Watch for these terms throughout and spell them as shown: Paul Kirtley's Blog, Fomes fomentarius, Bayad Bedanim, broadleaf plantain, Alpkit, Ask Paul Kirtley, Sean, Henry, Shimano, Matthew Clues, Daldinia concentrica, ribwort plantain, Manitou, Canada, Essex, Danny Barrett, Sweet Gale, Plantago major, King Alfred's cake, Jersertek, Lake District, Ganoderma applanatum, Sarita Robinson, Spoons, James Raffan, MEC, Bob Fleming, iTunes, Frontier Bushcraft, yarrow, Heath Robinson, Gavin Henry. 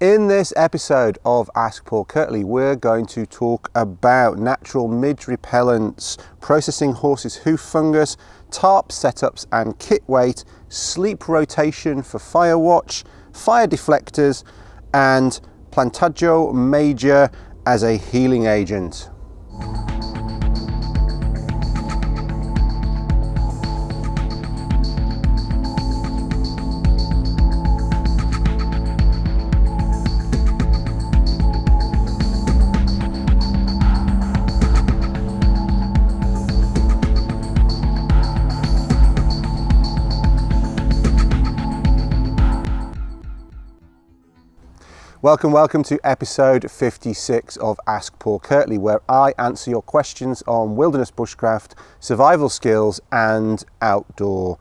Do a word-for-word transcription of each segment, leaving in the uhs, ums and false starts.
In this episode of Ask Paul Kirtley, we're going to talk about natural midge repellents, processing horses' hoof fungus, tarp setups and kit weight, sleep rotation for fire watch, fire deflectors, and Plantago major as a healing agent. Welcome, welcome to episode fifty-six of Ask Paul Kirtley, where I answer your questions on wilderness bushcraft, survival skills and outdoor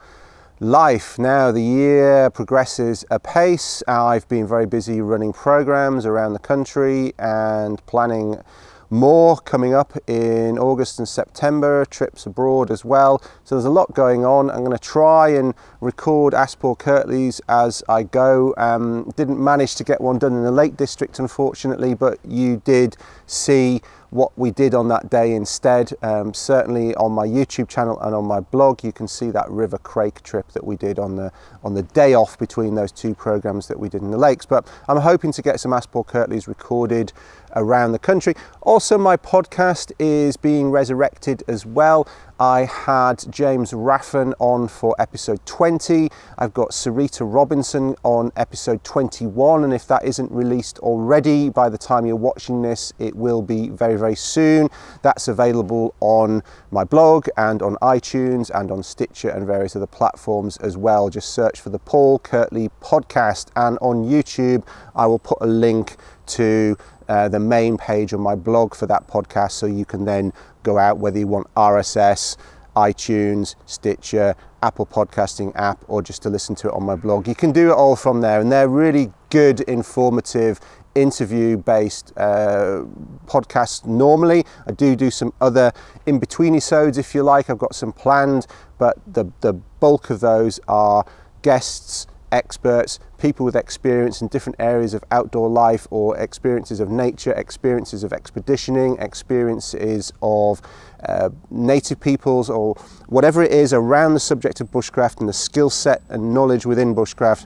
life. Now the year progresses apace. I've been very busy running programs around the country and planning more coming up in August and September, trips abroad as well. So there's a lot going on. I'm going to try and record Ask Paul Kirtley's as I go. Um, didn't manage to get one done in the Lake District, unfortunately, but you did see what we did on that day instead. Um, certainly on my YouTube channel and on my blog, you can see that River Crake trip that we did on the on the day off between those two programs that we did in the lakes. But I'm hoping to get some Ask Paul Kirtley's recorded around the country. Also, my podcast is being resurrected as well. I had James Raffan on for episode twenty. I've got Sarita Robinson on episode twenty-one, and if that isn't released already by the time you're watching this, it will be very, very soon. That's available on my blog and on iTunes and on Stitcher and various other platforms as well. Just search for the Paul Kirtley podcast, and on YouTube I will put a link to Uh, the main page on my blog for that podcast, so you can then go out, whether you want R S S, iTunes, Stitcher, Apple Podcasting app, or just to listen to it on my blog. You can do it all from there, and they're really good, informative, interview-based uh, podcasts normally. I do do some other in-between-episodes, if you like. I've got some planned, but the, the bulk of those are guests, experts, people with experience in different areas of outdoor life or experiences of nature, experiences of expeditioning, experiences of uh, native peoples, or whatever it is around the subject of bushcraft and the skill set and knowledge within bushcraft.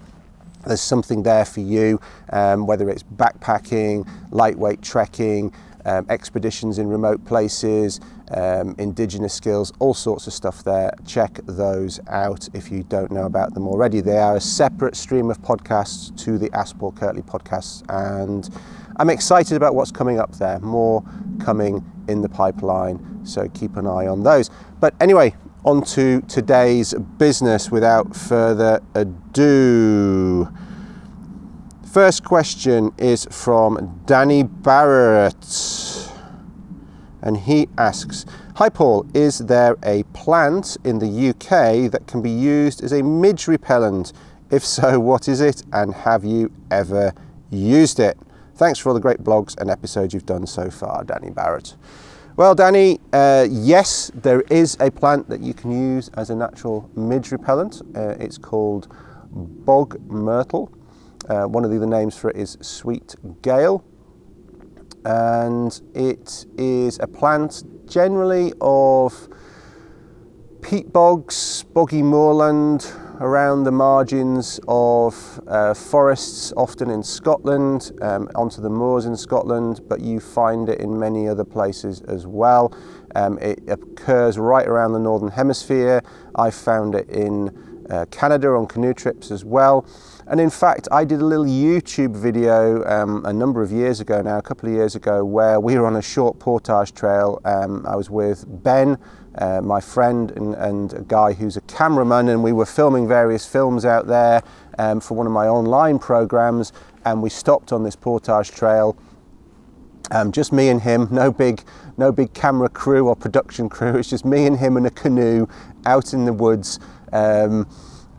There's something there for you, um, whether it's backpacking, lightweight trekking, Um, expeditions in remote places, um, indigenous skills, all sorts of stuff there. Check those out if you don't know about them already. They are a separate stream of podcasts to the Ask Paul Kirtley podcasts, and I'm excited about what's coming up there. More coming in the pipeline, so keep an eye on those. But anyway, on to today's business without further ado. First question is from Danny Barrett, and he asks, "Hi Paul, is there a plant in the U K that can be used as a midge repellent? If so, what is it and have you ever used it? Thanks for all the great blogs and episodes you've done so far, Danny Barrett." Well, Danny, uh, yes, there is a plant that you can use as a natural midge repellent. Uh, it's called bog myrtle. Uh, one of the other names for it is Sweet Gale, and it is a plant generally of peat bogs, boggy moorland around the margins of uh, forests, often in Scotland, um, onto the moors in Scotland, but you find it in many other places as well. Um, it occurs right around the northern hemisphere. I found it in Uh, Canada on canoe trips as well, and in fact I did a little YouTube video um, a number of years ago now, a couple of years ago, where we were on a short portage trail. um, I was with Ben, uh, my friend, and, and a guy who's a cameraman, and we were filming various films out there um, for one of my online programs, and we stopped on this portage trail. Um, just me and him, no big, no big camera crew or production crew. It's just me and him and a canoe out in the woods, um,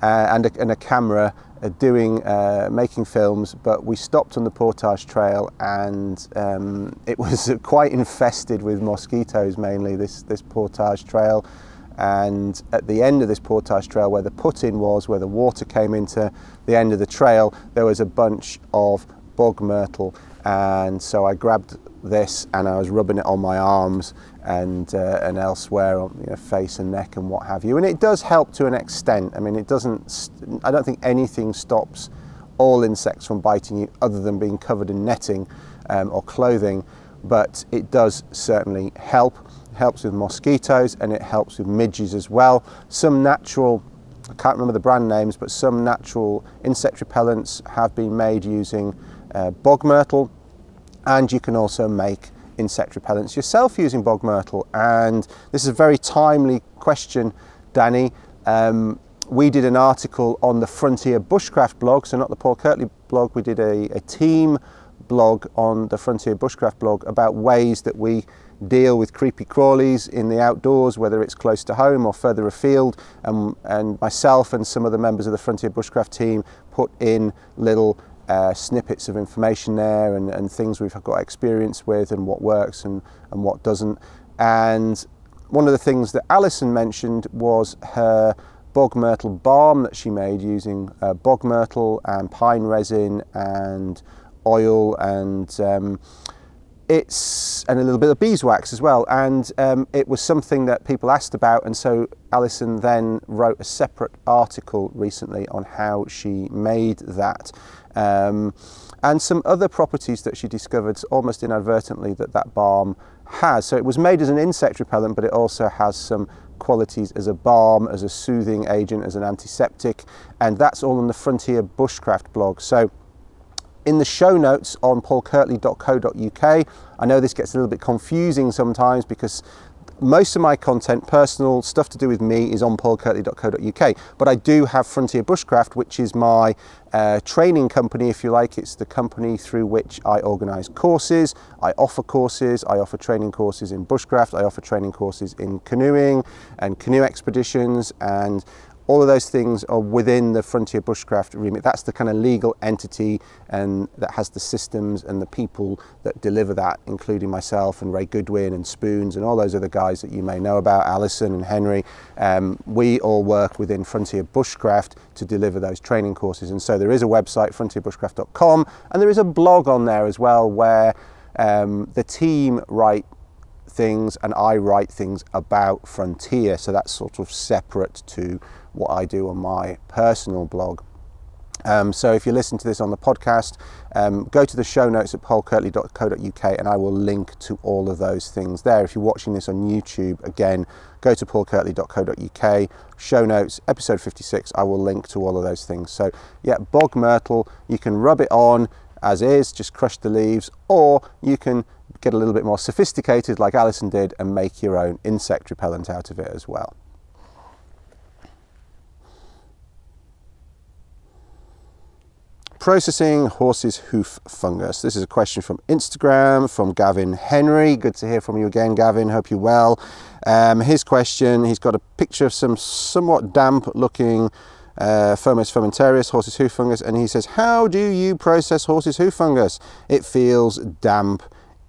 uh, and, a, and a camera uh, doing, uh, making films. But we stopped on the portage trail, and um, it was quite infested with mosquitoes, mainly this this portage trail. And at the end of this portage trail, where the put-in was, where the water came into the end of the trail, there was a bunch of bog myrtle, and so I grabbed this and I was rubbing it on my arms and uh, and elsewhere on, you know, face and neck and what have you, and it does help to an extent. I mean, it doesn't, I don't think anything stops all insects from biting you other than being covered in netting um, or clothing, but it does certainly help. It helps with mosquitoes and it helps with midges as well. Some natural, I can't remember the brand names, but some natural insect repellents have been made using uh, bog myrtle, and you can also make insect repellents yourself using bog myrtle. And this is a very timely question, Danny. Um, we did an article on the Frontier Bushcraft blog, so not the Paul Kirtley blog, we did a, a team blog on the Frontier Bushcraft blog about ways that we deal with creepy crawlies in the outdoors, whether it's close to home or further afield, and, and myself and some of the members of the Frontier Bushcraft team put in little uh, snippets of information there and, and things we've got experience with and what works and, and what doesn't. And one of the things that Alison mentioned was her bog myrtle balm that she made using uh, bog myrtle and pine resin and oil and um, It's, and a little bit of beeswax as well, and um, it was something that people asked about, and so Alison then wrote a separate article recently on how she made that um, and some other properties that she discovered almost inadvertently that that balm has. So it was made as an insect repellent, but it also has some qualities as a balm, as a soothing agent, as an antiseptic, and that's all on the Frontier Bushcraft blog. So in the show notes on paul kirtley dot co dot uk, I know this gets a little bit confusing sometimes because most of my content, personal stuff to do with me, is on paul kirtley dot co dot uk, but I do have Frontier Bushcraft, which is my uh, training company, if you like. It's the company through which I organise courses. I offer courses, I offer training courses in bushcraft, I offer training courses in canoeing and canoe expeditions, and all of those things are within the Frontier Bushcraft remit. That's the kind of legal entity and that has the systems and the people that deliver that, including myself and Ray Goodwin and Spoons and all those other guys that you may know about, Alison and Henry. Um, we all work within Frontier Bushcraft to deliver those training courses. And so there is a website, frontier bushcraft dot com, and there is a blog on there as well where um, the team write things and I write things about Frontier. So that's sort of separate to what I do on my personal blog. Um, so if you listen to this on the podcast, um, go to the show notes at paul kirtley dot co dot uk and I will link to all of those things there. If you're watching this on YouTube, again, go to paul kirtley dot co dot uk, show notes, episode fifty-six, I will link to all of those things. So yeah, bog myrtle, you can rub it on as is, just crush the leaves, or you can get a little bit more sophisticated like Alison did and make your own insect repellent out of it as well. Processing horse's hoof fungus. This is a question from Instagram from Gavin Henry. Good to hear from you again, Gavin. Hope you're well. Um, his question, he's got a picture of some somewhat damp looking uh, Fomes fomentarius, horse's hoof fungus, and he says, how do you process horse's hoof fungus? It feels damp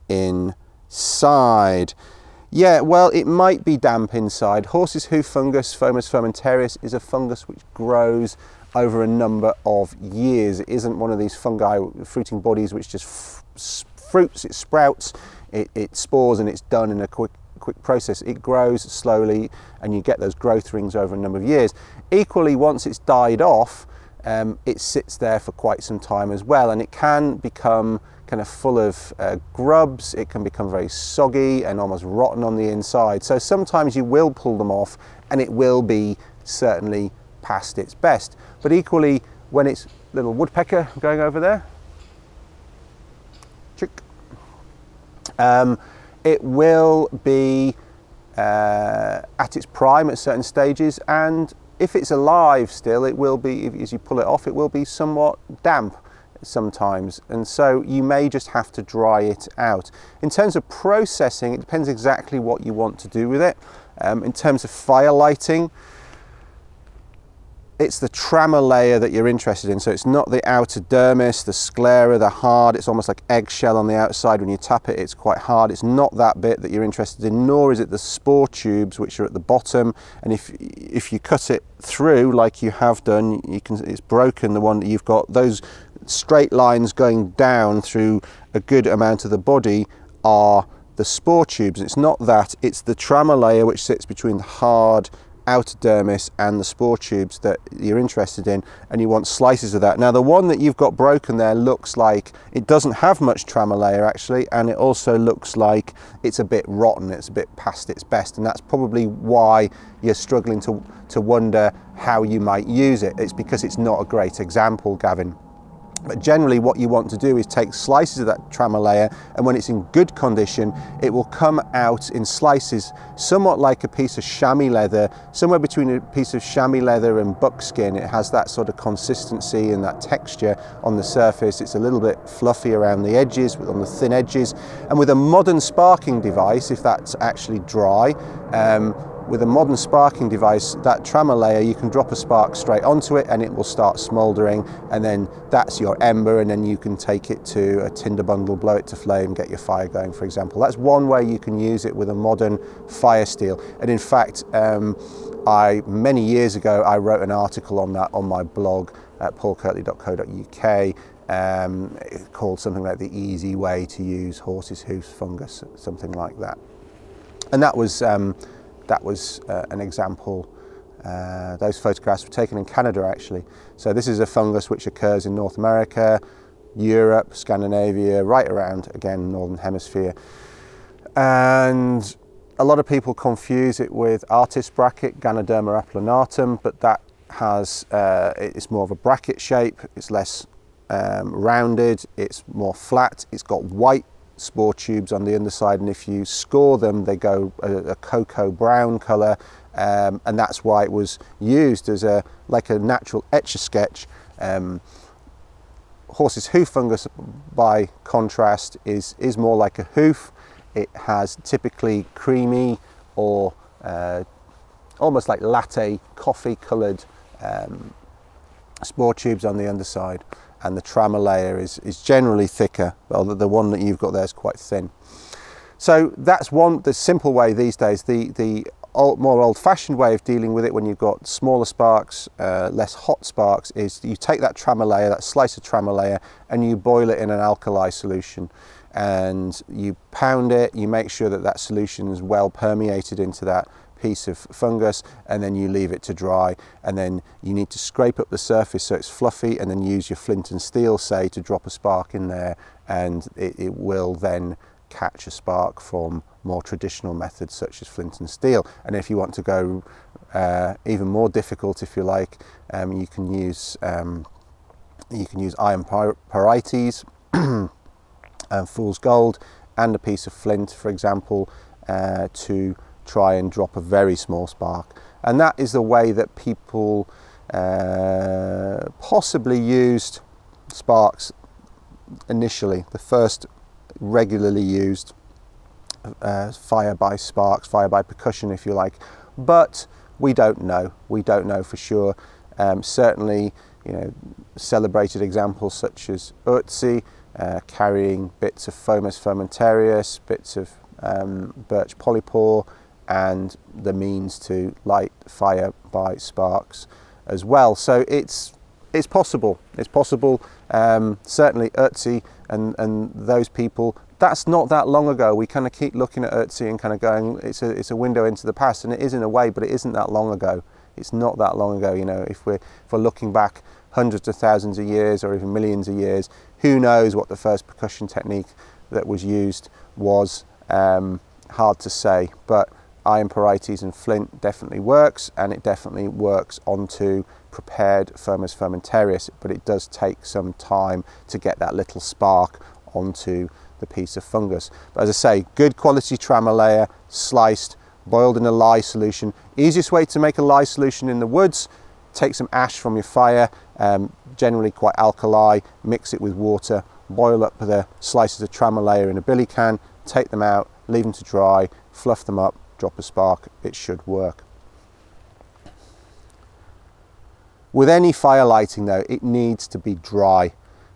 inside. Yeah, well, it might be damp inside. Horse's hoof fungus, Fomes fomentarius, is a fungus which grows over a number of years. It isn't one of these fungi, fruiting bodies, which just fruits, it sprouts, it, it spores, and it's done in a quick, quick process. It grows slowly, and you get those growth rings over a number of years. Equally, once it's died off, um, it sits there for quite some time as well, and it can become kind of full of uh, grubs. It can become very soggy and almost rotten on the inside. So sometimes you will pull them off, and it will be certainly past its best. But equally, when it's little woodpecker going over there, um, it will be uh, at its prime at certain stages, and if it's alive still, it will be, if, as you pull it off, it will be somewhat damp sometimes, and so you may just have to dry it out. In terms of processing, it depends exactly what you want to do with it. Um, in terms of fire lighting, it's the trama layer that you're interested in, so it's not the outer dermis, the sclera, the hard, it's almost like eggshell on the outside. When you tap it, it's quite hard. It's not that bit that you're interested in, nor is it the spore tubes, which are at the bottom. And if if you cut it through like you have done, you can, it's broken the one that you've got. Those straight lines going down through a good amount of the body are the spore tubes. It's not that, it's the tramer layer which sits between the hard outer dermis and the spore tubes that you're interested in, and you want slices of that. Now the one that you've got broken there looks like it doesn't have much tramer layer actually, and it also looks like it's a bit rotten, it's a bit past its best, and that's probably why you're struggling to, to wonder how you might use it. It's because it's not a great example, Gavin. But generally what you want to do is take slices of that tramer layer, and when it's in good condition, it will come out in slices somewhat like a piece of chamois leather, somewhere between a piece of chamois leather and buckskin. It has that sort of consistency and that texture on the surface. It's a little bit fluffy around the edges, on the thin edges. And with a modern sparking device, if that's actually dry, um, with a modern sparking device, that tramer layer, you can drop a spark straight onto it and it will start smouldering, and then that's your ember, and then you can take it to a tinder bundle, blow it to flame, get your fire going, for example. That's one way you can use it with a modern fire steel. And in fact, um, I many years ago, I wrote an article on that on my blog at paul kirtley dot co dot uk. Um, it's called something like The Easy Way to Use Horse's Hoof Fungus, something like that. And that was, um, That was uh, an example. Uh, those photographs were taken in Canada actually. So this is a fungus which occurs in North America, Europe, Scandinavia, right around, again, Northern Hemisphere. And a lot of people confuse it with artist's bracket, Ganoderma applanatum, but that has, uh, it's more of a bracket shape, it's less um, rounded, it's more flat, it's got white spore tubes on the underside, and if you score them they go a, a cocoa brown color, um, and that's why it was used as a like a natural etch-a-sketch. Um, horse's hoof fungus by contrast is is more like a hoof. It has typically creamy or uh, almost like latte coffee colored um, spore tubes on the underside, and the tramer layer is, is generally thicker, although the one that you've got there is quite thin. So that's one, the simple way these days. The, the old, more old-fashioned way of dealing with it when you've got smaller sparks, uh, less hot sparks, is you take that tramer layer, that slice of tramer layer, and you boil it in an alkali solution. And you pound it, you make sure that that solution is well permeated into that piece of fungus, and then you leave it to dry, and then you need to scrape up the surface so it's fluffy, and then use your flint and steel, say, to drop a spark in there, and it, it will then catch a spark from more traditional methods such as flint and steel. And if you want to go uh, even more difficult, if you like, um, you can use um, you can use iron pyrites and fool's gold and a piece of flint, for example, uh, to try and drop a very small spark. And that is the way that people uh, possibly used sparks initially. The first regularly used uh, fire by sparks, fire by percussion, if you like. But we don't know. We don't know for sure. Um, certainly, you know, celebrated examples such as Ötzi uh, carrying bits of Fomes fomentarius, bits of um, birch polypore, and the means to light fire by sparks as well. So it's it's possible, it's possible. Um, certainly Ötzi and, and those people, that's not that long ago. We kind of keep looking at Ötzi and kind of going, it's a, it's a window into the past, and it is in a way, but it isn't that long ago. It's not that long ago, you know, if we're, if we're looking back hundreds of thousands of years or even millions of years, who knows what the first percussion technique that was used was. Um, hard to say, but iron pyrites and flint definitely works, and it definitely works onto prepared Fomes fomentarius, but it does take some time to get that little spark onto the piece of fungus. But as I say, good quality tramer layer, sliced, boiled in a lye solution. Easiest way to make a lye solution in the woods, take some ash from your fire, um, generally quite alkali, mix it with water, boil up the slices of tramer layer in a billy can, take them out, leave them to dry, fluff them up, drop a spark, it should work. With any fire lighting though, it needs to be dry.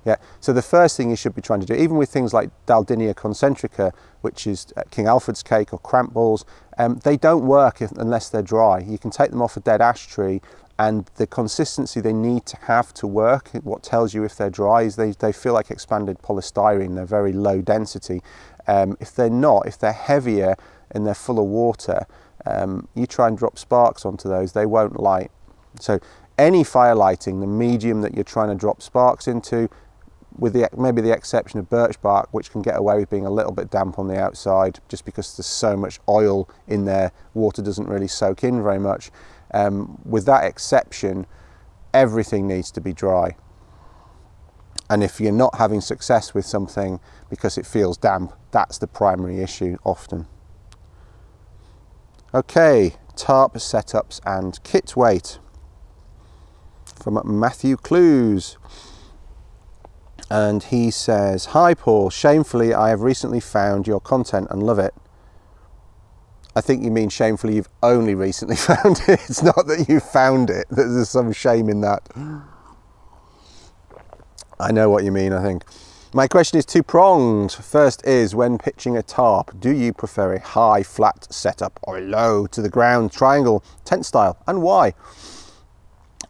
Yeah. So the first thing you should be trying to do, even with things like Daldinia concentrica, which is King Alfred's cake or cramp balls, um, they don't work if, unless they're dry. You can take them off a dead ash tree and the consistency they need to have to work. What tells you if they're dry is they, they feel like expanded polystyrene. They're very low density. Um, if they're not, if they're heavier and they're full of water, um, you try and drop sparks onto those, they won't light. So any fire lighting, the medium that you're trying to drop sparks into, with the, maybe the exception of birch bark, which can get away with being a little bit damp on the outside just because there's so much oil in there, water doesn't really soak in very much. Um, with that exception, everything needs to be dry. And if you're not having success with something because it feels damp, that's the primary issue often. Okay, tarp setups and kit weight from Matthew Clues. And he says, "Hi Paul, shamefully I have recently found your content and love it." I think you mean shamefully you've only recently found it. It's not that you found it. There's some shame in that. I know what you mean, I think. My question is two pronged. First is, when pitching a tarp, do you prefer a high flat setup or a low to the ground triangle tent style, and why?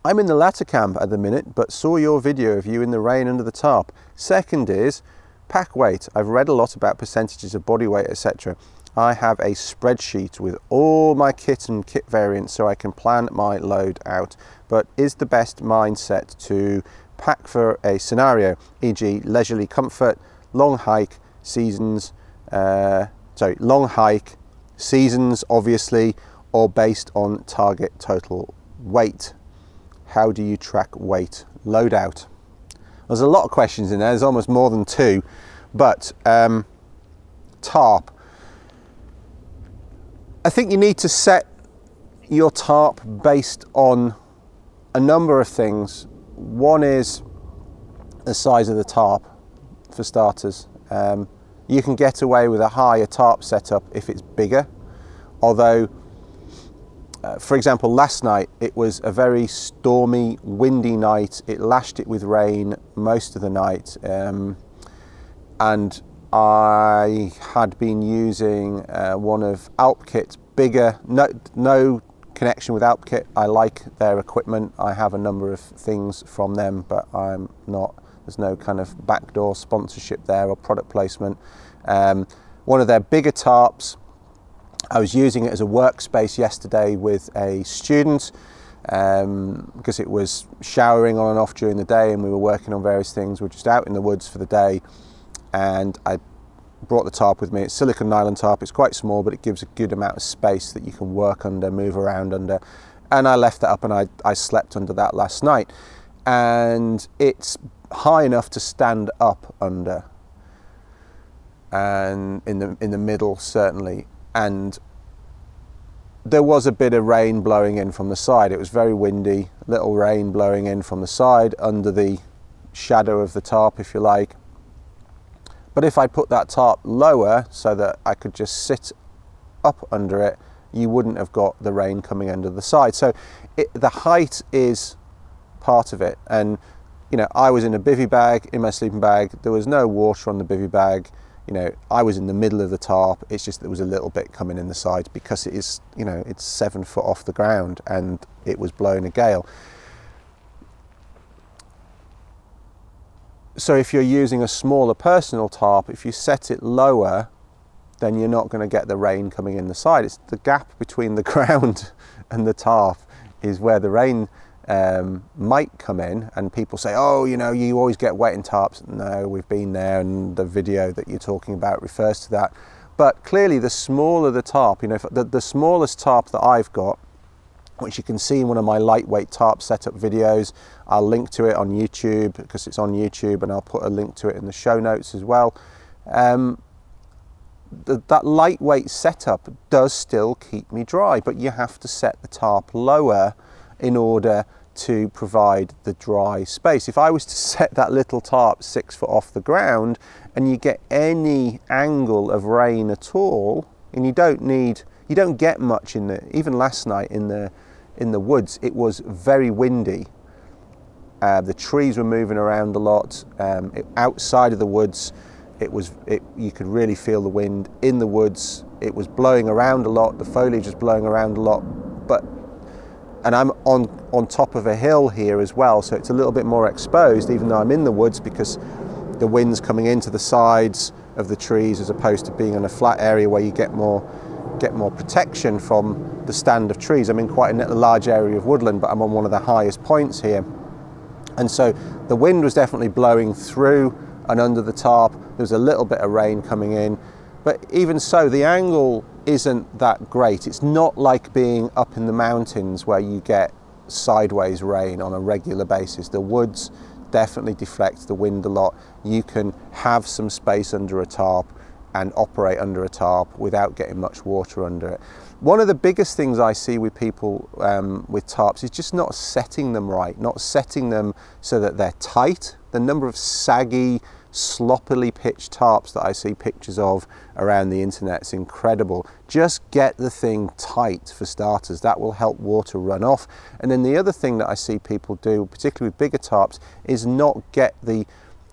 I'm in the latter camp at the minute, but saw your video of you in the rain under the tarp. Second is pack weight. I've read a lot about percentages of body weight, et cetera. I have a spreadsheet with all my kit and kit variants so I can plan my load out. But is the best mindset to pack for a scenario, for example, leisurely comfort, long hike, seasons, uh, sorry, long hike, seasons, obviously, or based on target total weight? How do you track weight load out? There's a lot of questions in there. There's almost more than two, but um, tarp. I think you need to set your tarp based on a number of things. One is the size of the tarp, for starters. Um, you can get away with a higher tarp setup if it's bigger, although Uh, for example, last night it was a very stormy, windy night. It lashed it with rain most of the night, um, and I had been using uh, one of Alpkit's bigger, no, no connection with Alpkit. I like their equipment. I have a number of things from them, but I'm not, there's no kind of backdoor sponsorship there or product placement. Um, one of their bigger tarps. I was using it as a workspace yesterday with a student um, because it was showering on and off during the day and we were working on various things. We were just out in the woods for the day and I brought the tarp with me. It's silicone nylon tarp. It's quite small, but it gives a good amount of space that you can work under, move around under. And I left that up and I, I slept under that last night. And it's high enough to stand up under and in the, in the middle, certainly. And there was a bit of rain blowing in from the side. It was very windy, little rain blowing in from the side under the shadow of the tarp, if you like. But if I put that tarp lower so that I could just sit up under it, you wouldn't have got the rain coming under the side. So it, the height is part of it. And, you know, I was in a bivvy bag, in my sleeping bag. There was no water on the bivvy bag. You know, I was in the middle of the tarp. It's just there was a little bit coming in the side because it is, you know, it's seven foot off the ground and it was blowing a gale. So if you're using a smaller personal tarp, if you set it lower, then you're not going to get the rain coming in the side. It's the gap between the ground and the tarp is where the rain Um, might come in, and people say, oh, you know, you always get wet in tarps. No, we've been there, and the video that you're talking about refers to that. But clearly the smaller the tarp, you know, the, the smallest tarp that I've got, which you can see in one of my lightweight tarp setup videos, I'll link to it on YouTube because it's on YouTube, and I'll put a link to it in the show notes as well. Um, the, that lightweight setup does still keep me dry, but you have to set the tarp lower in order to provide the dry space. If I was to set that little tarp six foot off the ground and you get any angle of rain at all, and you don't need, you don't get much in the, even last night in the, in the woods, it was very windy. Uh, the trees were moving around a lot. Um, it, outside of the woods, it was, it, you could really feel the wind. In the woods, it was blowing around a lot. The foliage was blowing around a lot, but and I'm on, on top of a hill here as well, so it's a little bit more exposed even though I'm in the woods, because the wind's coming into the sides of the trees as opposed to being in a flat area where you get more get more protection from the stand of trees. I'm in quite a large area of woodland, but I'm on one of the highest points here. And so the wind was definitely blowing through and under the tarp. There was a little bit of rain coming in, but even so, the angle isn't that great. It's not like being up in the mountains where you get sideways rain on a regular basis. The woods definitely deflect the wind a lot. You can have some space under a tarp and operate under a tarp without getting much water under it. One of the biggest things I see with people um, with tarps is just not setting them right, not setting them so that they're tight. The number of saggy, sloppily pitched tarps that I see pictures of around the internet is incredible. Just get the thing tight for starters. That will help water run off. And then the other thing that I see people do, particularly with bigger tarps, is not get the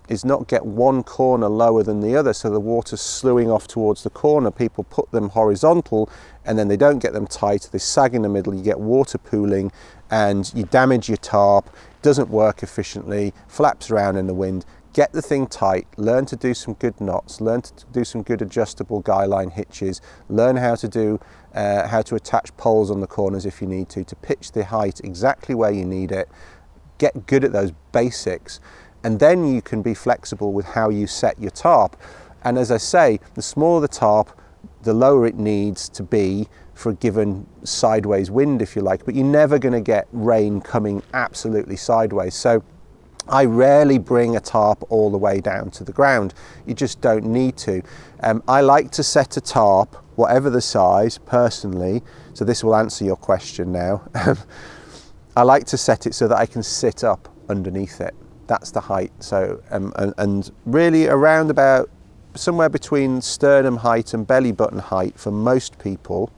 is not get one corner lower than the other, so the water's slewing off towards the corner. People put them horizontal and then they don't get them tight, they sag in the middle, you get water pooling and you damage your tarp, doesn't work efficiently, flaps around in the wind. Get the thing tight, learn to do some good knots, learn to do some good adjustable guy line hitches, learn how to do uh, how to attach poles on the corners if you need to, to pitch the height exactly where you need it. Get good at those basics. And then you can be flexible with how you set your tarp. And as I say, the smaller the tarp, the lower it needs to be for a given sideways wind, if you like, but you're never gonna get rain coming absolutely sideways. So I rarely bring a tarp all the way down to the ground. You just don't need to. Um, I like to set a tarp, whatever the size, personally, so this will answer your question now. I like to set it so that I can sit up underneath it. That's the height. So um, and, and really around about somewhere between sternum height and belly button height for most people.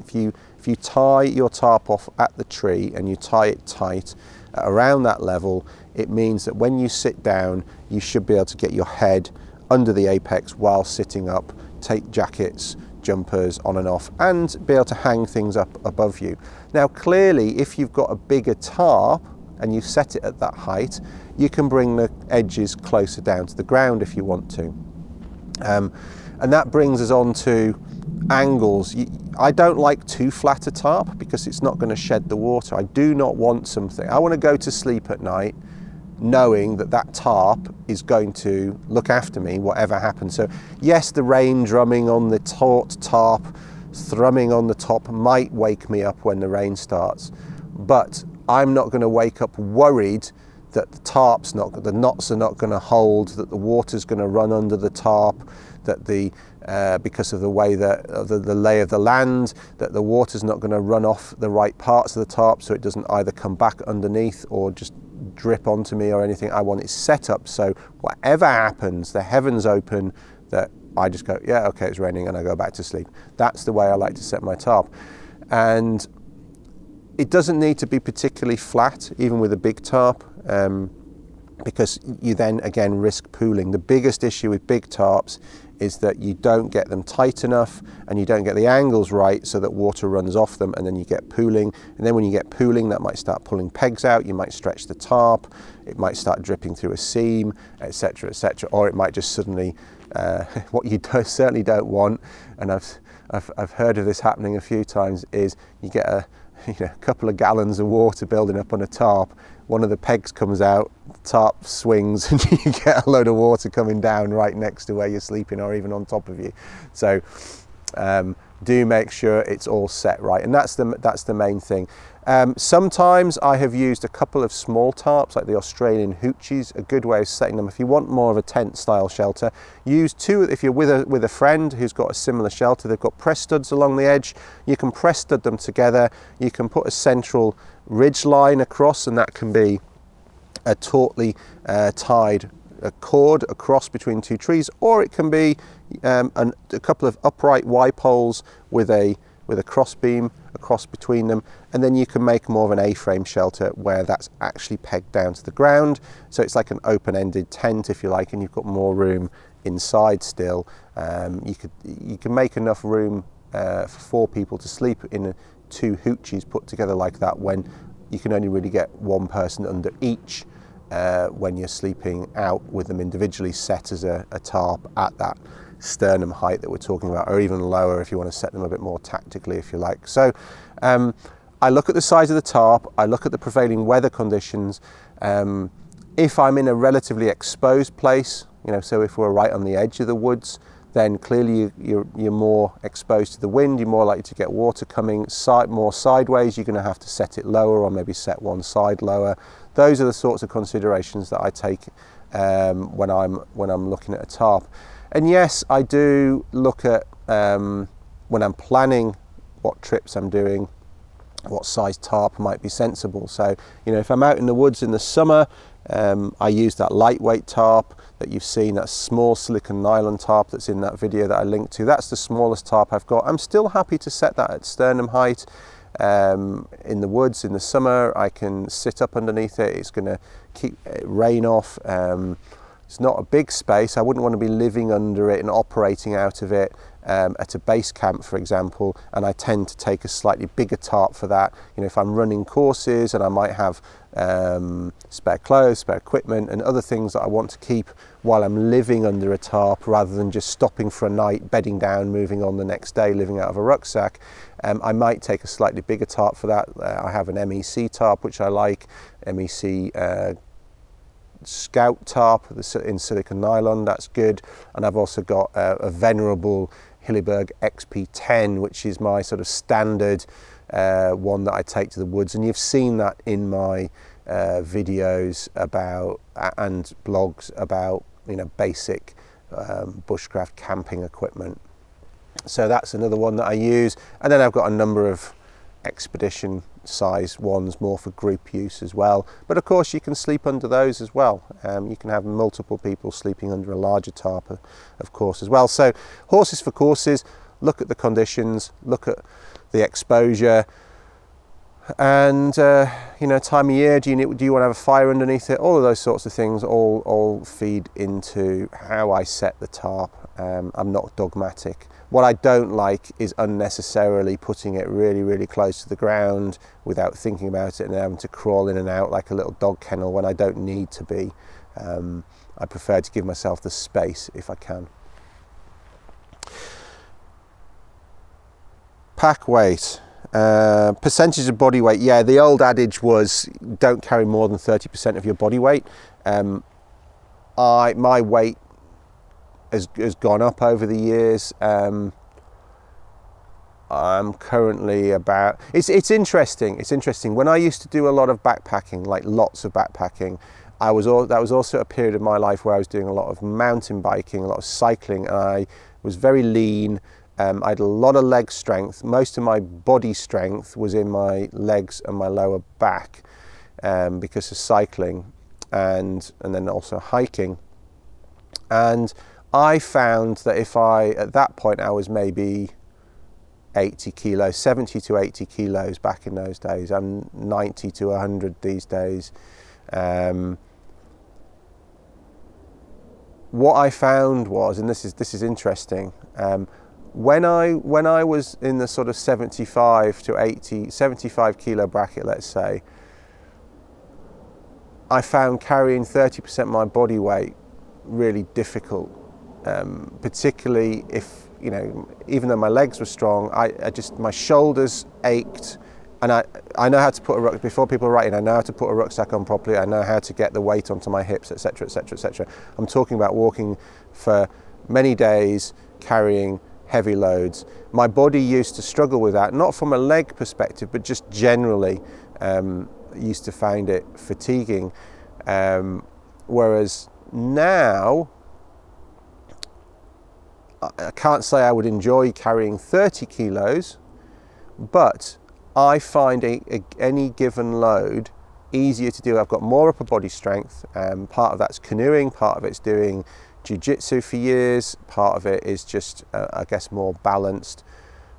If you if you tie your tarp off at the tree and you tie it tight at around that level, it means that when you sit down, you should be able to get your head under the apex while sitting up, take jackets, jumpers on and off, and be able to hang things up above you. Now clearly, if you've got a bigger tarp and you set it at that height, you can bring the edges closer down to the ground if you want to. Um, and that brings us on to angles. You, I don't like too flat a tarp because it's not going to shed the water. I do not want something. I want to go to sleep at night knowing that that tarp is going to look after me, whatever happens. So yes, the rain drumming on the taut tarp, thrumming on the top might wake me up when the rain starts, but I'm not going to wake up worried that the tarp's not, the knots are not going to hold, that the water's going to run under the tarp, that the, uh, because of the way that, uh, the, the lay of the land, that the water's not going to run off the right parts of the tarp so it doesn't either come back underneath or just drip onto me or anything. I want it set up so whatever happens, the heavens open, that I just go, yeah, okay, it's raining, and I go back to sleep. That's the way I like to set my tarp. And it doesn't need to be particularly flat, even with a big tarp, um, because you then again risk pooling. The biggest issue with big tarps is that you don't get them tight enough and you don't get the angles right so that water runs off them, and then you get pooling. And then when you get pooling, that might start pulling pegs out, you might stretch the tarp, it might start dripping through a seam, et cetera, et cetera, or it might just suddenly, uh, what you do, certainly don't want, and I've, I've, I've heard of this happening a few times, is you get a You know, a couple of gallons of water building up on a tarp, one of the pegs comes out, the tarp swings, and you get a load of water coming down right next to where you're sleeping or even on top of you. So um, do make sure it's all set right, and that's the, that's the main thing. Um, sometimes I have used a couple of small tarps, like the Australian hoochies, a good way of setting them. If you want more of a tent style shelter, use two, if you're with a, with a friend who's got a similar shelter, they've got press studs along the edge, you can press stud them together, you can put a central ridge line across, and that can be a tautly uh, tied a cord across between two trees, or it can be um, an, a couple of upright Y-poles with a with a cross beam across between them, and then you can make more of an A-frame shelter where that's actually pegged down to the ground, so it's like an open-ended tent, if you like, and you've got more room inside still. Um, you could you can make enough room uh, for four people to sleep in a, two hoochies put together like that when you can only really get one person under each uh, when you're sleeping out with them individually set as a, a tarp at that sternum height that we're talking about, or even lower if you want to set them a bit more tactically if you like. So um, I look at the size of the tarp, I look at the prevailing weather conditions. Um, if I'm in a relatively exposed place, you know, so if we're right on the edge of the woods, then clearly you, you're, you're more exposed to the wind, you're more likely to get water coming side, more sideways, you're going to have to set it lower or maybe set one side lower. Those are the sorts of considerations that I take um, when, I'm, when I'm looking at a tarp. And yes, I do look at, um, when I'm planning what trips I'm doing, what size tarp might be sensible. So, you know, if I'm out in the woods in the summer, um, I use that lightweight tarp that you've seen, that small silicon nylon tarp that's in that video that I linked to. That's the smallest tarp I've got. I'm still happy to set that at sternum height. Um, in the woods in the summer, I can sit up underneath it. It's going to keep rain off. Um, it's not a big space. I wouldn't want to be living under it and operating out of it. Um, at a base camp, for example, and I tend to take a slightly bigger tarp for that. You know, if I'm running courses and I might have um, spare clothes, spare equipment and other things that I want to keep while I'm living under a tarp rather than just stopping for a night, bedding down, moving on the next day, living out of a rucksack, um, I might take a slightly bigger tarp for that. Uh, I have an M E C tarp which I like, M E C uh, Scout tarp in silicon nylon, that's good. And I've also got a, a venerable Hilliberg X P ten, which is my sort of standard uh, one that I take to the woods, and you've seen that in my uh, videos about and blogs about, you know, basic um, bushcraft camping equipment. So that's another one that I use, and then I've got a number of expedition size ones more for group use as well, but of course you can sleep under those as well. Um, you can have multiple people sleeping under a larger tarp of course as well. So horses for courses, look at the conditions, look at the exposure, and uh, you know, time of year, do you need, do you want to have a fire underneath it? All of those sorts of things all all feed into how I set the tarp. um, I'm not dogmatic. What I don't like is unnecessarily putting it really, really close to the ground without thinking about it and having to crawl in and out like a little dog kennel when I don't need to be. Um, I prefer to give myself the space if I can. Pack weight. Uh, percentage of body weight. Yeah, the old adage was don't carry more than thirty percent of your body weight. Um, I, my weight Has, has gone up over the years. Um, I'm currently about, it's, it's interesting, it's interesting. When I used to do a lot of backpacking, like lots of backpacking, I was all, that was also a period of my life where I was doing a lot of mountain biking, a lot of cycling, and I was very lean. Um, I had a lot of leg strength. Most of my body strength was in my legs and my lower back um, because of cycling and, and then also hiking. And I found that if I, at that point I was maybe eighty kilos, seventy to eighty kilos back in those days. I'm ninety to a hundred these days. Um, what I found was, and this is this is interesting, um, when I when I was in the sort of seventy-five to eighty, seventy-five kilo bracket, let's say, I found carrying thirty percent of my body weight really difficult. Um, particularly if, you know, even though my legs were strong, I, I just, my shoulders ached, and I, I know how to put a rucksack, before people write in, I know how to put a rucksack on properly, I know how to get the weight onto my hips, et cetera, et cetera, et cetera. I'm talking about walking for many days, carrying heavy loads. My body used to struggle with that, not from a leg perspective, but just generally um, used to find it fatiguing. Um, whereas now, I can't say I would enjoy carrying thirty kilos, but I find a, a, any given load easier to do. I've got more upper body strength, and um, part of that's canoeing, part of it's doing jiu-jitsu for years, part of it is just, uh, I guess, more balanced.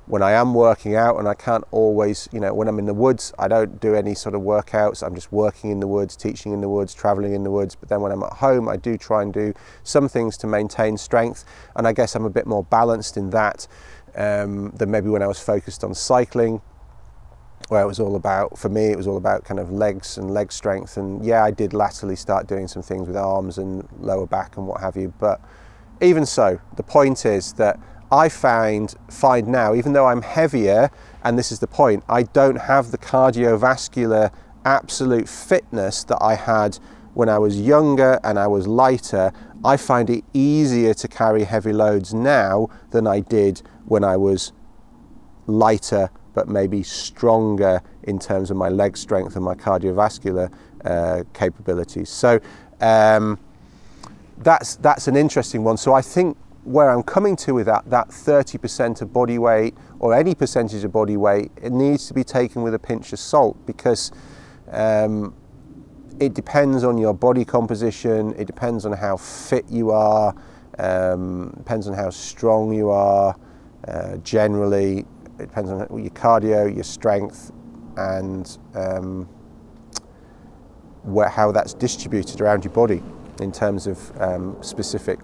When I am working out, and I can't always, you know, when I'm in the woods, I don't do any sort of workouts. I'm just working in the woods, teaching in the woods, traveling in the woods. But then when I'm at home, I do try and do some things to maintain strength. And I guess I'm a bit more balanced in that um, than maybe when I was focused on cycling. where it was all about, for me, it was all about kind of legs and leg strength. And yeah, I did latterly start doing some things with arms and lower back and what have you. But even so, the point is that I find, find now, even though I'm heavier, and this is the point, I don't have the cardiovascular absolute fitness that I had when I was younger and I was lighter. I find it easier to carry heavy loads now than I did when I was lighter, but maybe stronger in terms of my leg strength and my cardiovascular uh, capabilities. So um, that's, that's an interesting one. So I think where I'm coming to with that, that thirty percent of body weight or any percentage of body weight, it needs to be taken with a pinch of salt, because um, it depends on your body composition, it depends on how fit you are, um, depends on how strong you are, uh, generally, it depends on your cardio, your strength, and um, where, how that's distributed around your body in terms of um, specific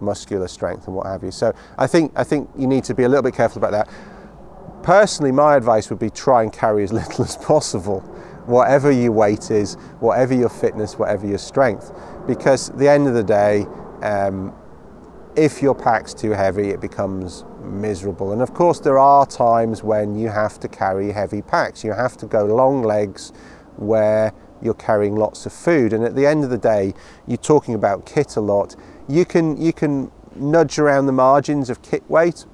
muscular strength and what have you. So I think, I think you need to be a little bit careful about that. Personally, my advice would be try and carry as little as possible, whatever your weight is, whatever your fitness, whatever your strength. Because at the end of the day, um, if your pack's too heavy, it becomes miserable. And of course, there are times when you have to carry heavy packs. You have to go long legs where you're carrying lots of food. And at the end of the day, you're talking about kit a lot. You can, you can nudge around the margins of kit weight,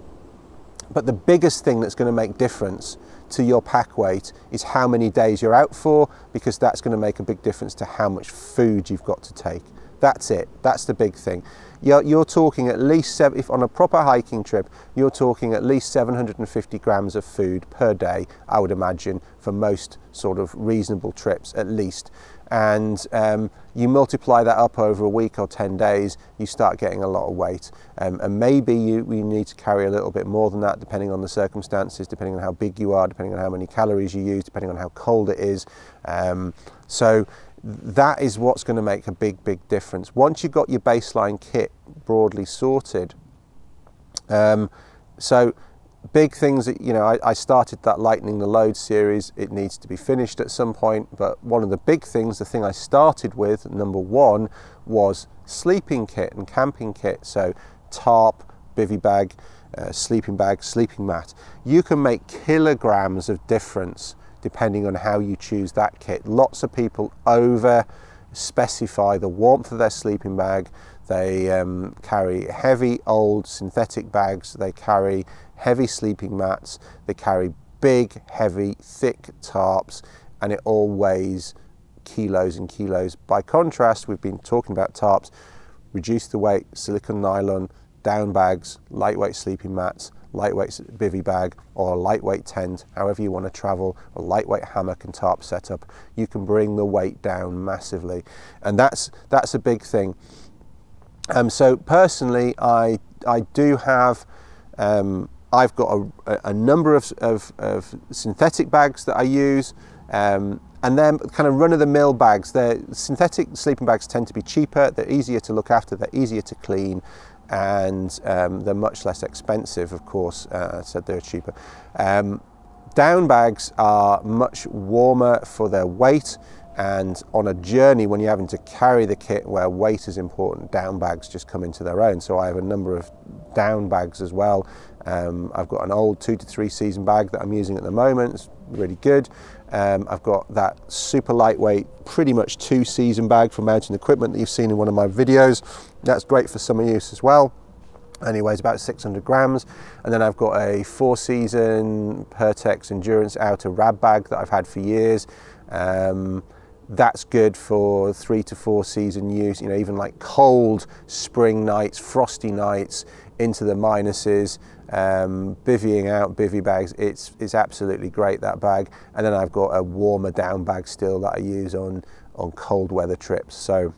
but the biggest thing that's going to make difference to your pack weight is how many days you're out for, because that's going to make a big difference to how much food you've got to take. That's it. That's the big thing. You're, you're talking at least, seven, if on a proper hiking trip, you're talking at least seven hundred fifty grams of food per day, I would imagine, for most sort of reasonable trips, at least. And um, you multiply that up over a week or ten days, you start getting a lot of weight. Um, and maybe you, you need to carry a little bit more than that, depending on the circumstances, depending on how big you are, depending on how many calories you use, depending on how cold it is. Um, so that is what's going to make a big, big difference. Once you've got your baseline kit broadly sorted, um, so big things that, you know, I, I started that Lightening the Load series. It needs to be finished at some point, but one of the big things, the thing I started with, number one, was sleeping kit and camping kit. So tarp, bivy bag, uh, sleeping bag, sleeping mat. You can make kilograms of difference depending on how you choose that kit. Lots of people over specify the warmth of their sleeping bag. They um, carry heavy old synthetic bags. They carry heavy sleeping mats. They carry big, heavy, thick tarps, and it all weighs kilos and kilos. By contrast, we've been talking about tarps, reduce the weight, silicone nylon, down bags, lightweight sleeping mats, lightweight bivy bag, or a lightweight tent, however you want to travel, a lightweight hammock and tarp setup. You can bring the weight down massively, and that's that's a big thing. Um, so personally, I I do have um, I've got a, a number of, of, of synthetic bags that I use, um, and then kind of run-of-the-mill bags. They're synthetic sleeping bags tend to be cheaper. They're easier to look after. They're easier to clean. And um, they're much less expensive, of course. Uh, I said they're cheaper. Um, down bags are much warmer for their weight, and on a journey when you're having to carry the kit where weight is important, down bags just come into their own. So I have a number of down bags as well. Um, I've got an old two to three season bag that I'm using at the moment. It's really good. Um, I've got that super lightweight, pretty much two season bag from Mountain Equipment that you've seen in one of my videos. That's great for summer use as well. Anyways, about six hundred grams. And then I've got a four season Pertex Endurance Outer R A B bag that I've had for years. Um, that's good for three to four season use, you know, even like cold spring nights, frosty nights, into the minuses, um, bivvying out, bivy bags. It's, it's absolutely great, that bag. And then I've got a warmer down bag still that I use on, on cold weather trips. So,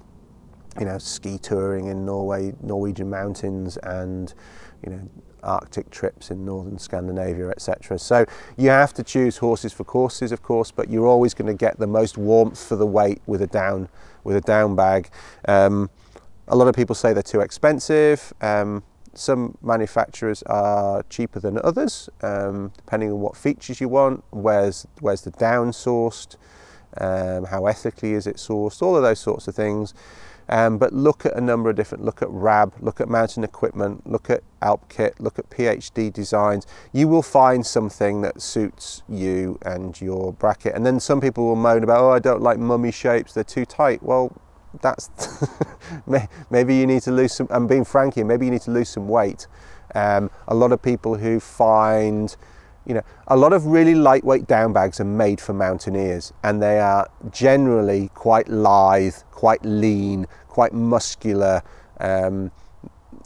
you know, ski touring in Norway, Norwegian mountains, and, you know, Arctic trips in northern Scandinavia, et cetera. So you have to choose horses for courses, of course, but you're always going to get the most warmth for the weight with a down, with a down bag. Um, a lot of people say they're too expensive. Um, Some manufacturers are cheaper than others, um, depending on what features you want, where's, where's the down sourced, um, how ethically is it sourced, all of those sorts of things. Um, but look at a number of different, look at R A B, look at Mountain Equipment, look at Alp Kit, look at P H D Designs. You will find something that suits you and your bracket. And then some people will moan about, oh, I don't like mummy shapes, they're too tight. Well, that's, maybe you need to lose some, I'm being frank here, maybe you need to lose some weight. Um, a lot of people who find, you know, a lot of really lightweight down bags are made for mountaineers, and they are generally quite lithe, quite lean, quite muscular, um,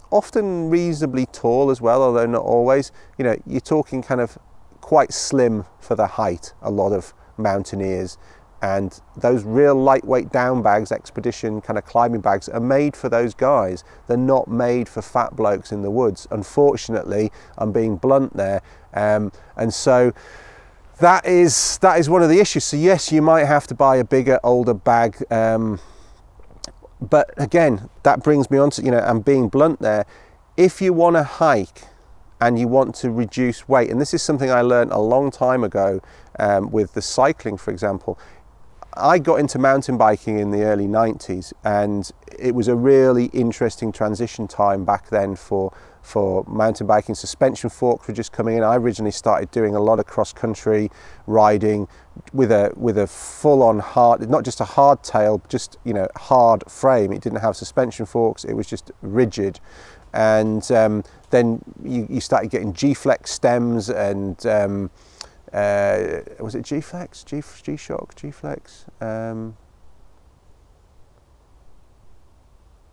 often reasonably tall as well, although not always. You know, you're talking kind of quite slim for the height, a lot of mountaineers, and those real lightweight down bags, expedition kind of climbing bags, are made for those guys. They're not made for fat blokes in the woods, unfortunately. I'm being blunt there. Um, and so that is that is one of the issues. So yes, you might have to buy a bigger, older bag, um, but again, that brings me on to, you know, I'm being blunt there. If you want to hike and you want to reduce weight, and this is something I learned a long time ago um, with the cycling, for example. I got into mountain biking in the early nineties, and it was a really interesting transition time back then for for mountain biking. Suspension forks were just coming in. I originally started doing a lot of cross-country riding with a with a full-on hard, not just a hard tail, just, you know, hard frame. It didn't have suspension forks, it was just rigid. And um, then you, you started getting G-Flex stems and um, Uh, was it G-Flex, G, G-Shock, G-Flex? Um,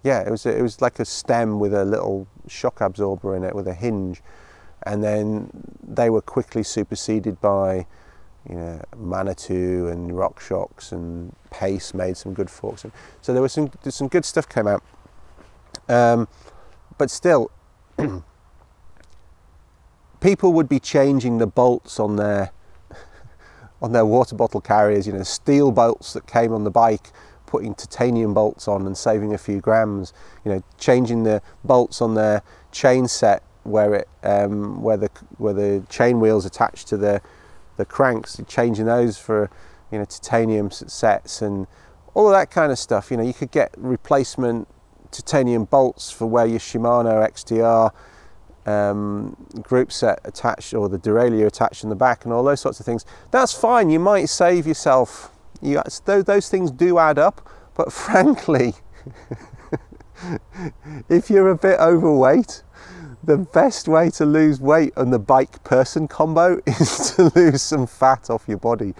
yeah, it was, it was like a stem with a little shock absorber in it with a hinge. And then they were quickly superseded by, you know, Manitou and Rock Shocks, and Pace made some good forks. So there was some, some good stuff came out. Um, but still, people would be changing the bolts on their on their water bottle carriers, you know, steel bolts that came on the bike, putting titanium bolts on and saving a few grams, you know, changing the bolts on their chain set where it um, where the where the chain wheels attached to the the cranks, changing those for, you know, titanium sets and all of that kind of stuff. You know, you could get replacement titanium bolts for where your Shimano X T R Um, group set attached, or the derailleur attached in the back, and all those sorts of things. That's fine, you might save yourself, you, those, those things do add up, but frankly, if you're a bit overweight, the best way to lose weight on the bike person combo is to lose some fat off your body.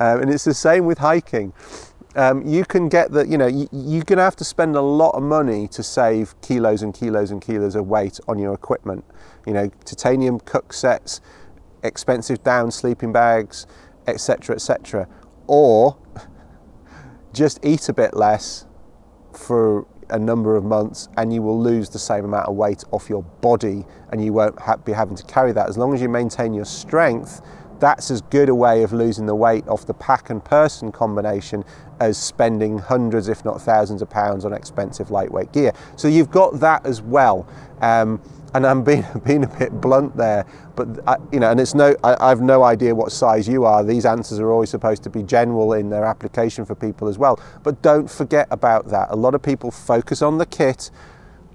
Um, and it's the same with hiking. Um, you can get that, you know, you, you're going to have to spend a lot of money to save kilos and kilos and kilos of weight on your equipment. You know, titanium cook sets, expensive down sleeping bags, et cetera, et cetera. Or just eat a bit less for a number of months and you will lose the same amount of weight off your body, and you won't ha- be having to carry that. As long as you maintain your strength, that's as good a way of losing the weight off the pack and person combination as spending hundreds, if not thousands of pounds on expensive lightweight gear. So you've got that as well. Um, and I'm being, being a bit blunt there, but I, you know, and it's no, I, I've no idea what size you are. These answers are always supposed to be general in their application for people as well. But don't forget about that. A lot of people focus on the kit.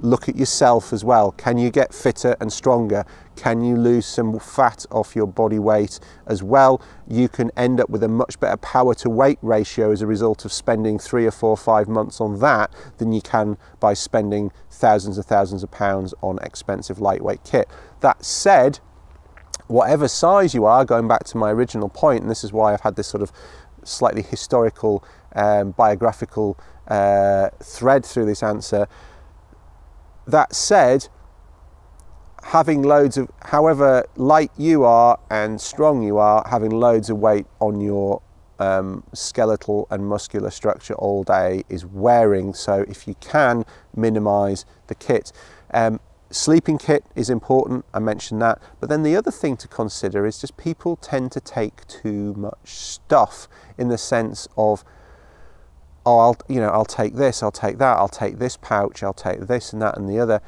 Look at yourself as well. Can you get fitter and stronger? Can you lose some fat off your body weight as well? You can end up with a much better power to weight ratio as a result of spending three or four or five months on that than you can by spending thousands and thousands of pounds on expensive lightweight kit. That said, whatever size you are, going back to my original point, and this is why I've had this sort of slightly historical, um, biographical uh, thread through this answer. That said, having loads of, however light you are and strong you are, having loads of weight on your um, skeletal and muscular structure all day is wearing. So if you can, minimize the kit. Um, sleeping kit is important, I mentioned that. But then the other thing to consider is just people tend to take too much stuff in the sense of, oh, I'll, you know, I'll take this, I'll take that, I'll take this pouch, I'll take this and that and the other.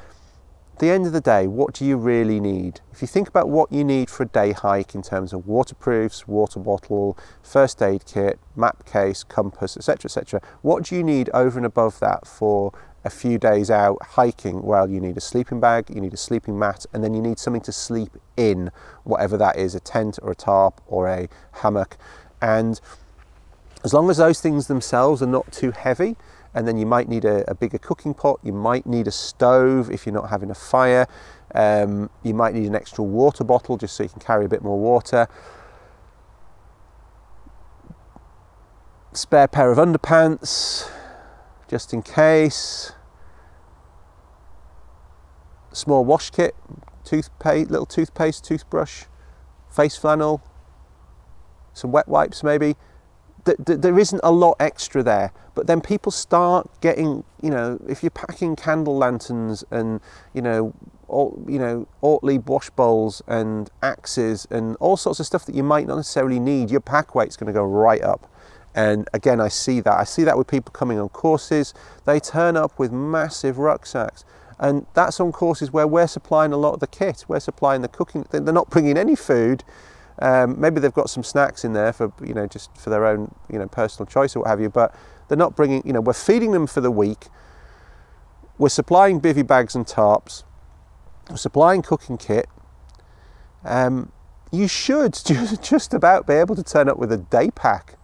the end of the day, what do you really need? If you think about what you need for a day hike in terms of waterproofs, water bottle, first aid kit, map case, compass, et cetera, et cetera, what do you need over and above that for a few days out hiking? Well, you need a sleeping bag, you need a sleeping mat, and then you need something to sleep in, whatever that is, a tent or a tarp or a hammock. And as long as those things themselves are not too heavy, and then you might need a, a bigger cooking pot, you might need a stove if you're not having a fire, um, you might need an extra water bottle just so you can carry a bit more water, spare pair of underpants, just in case, small wash kit, toothpaste, little toothpaste, toothbrush, face flannel, some wet wipes maybe. There isn't a lot extra there, but then people start getting, you know, if you're packing candle lanterns and, you know, all, you know, Ortlieb wash bowls and axes and all sorts of stuff that you might not necessarily need, your pack weight's going to go right up. And again, I see that. I see that with people coming on courses. They turn up with massive rucksacks. And that's on courses where we're supplying a lot of the kit. We're supplying the cooking. They're not bringing any food. Um, maybe they've got some snacks in there for, you know, just for their own, you know, personal choice or what have you. But they're not bringing, you know, we're feeding them for the week. We're supplying bivy bags and tarps. We're supplying cooking kit. Um, you should just about be able to turn up with a day pack.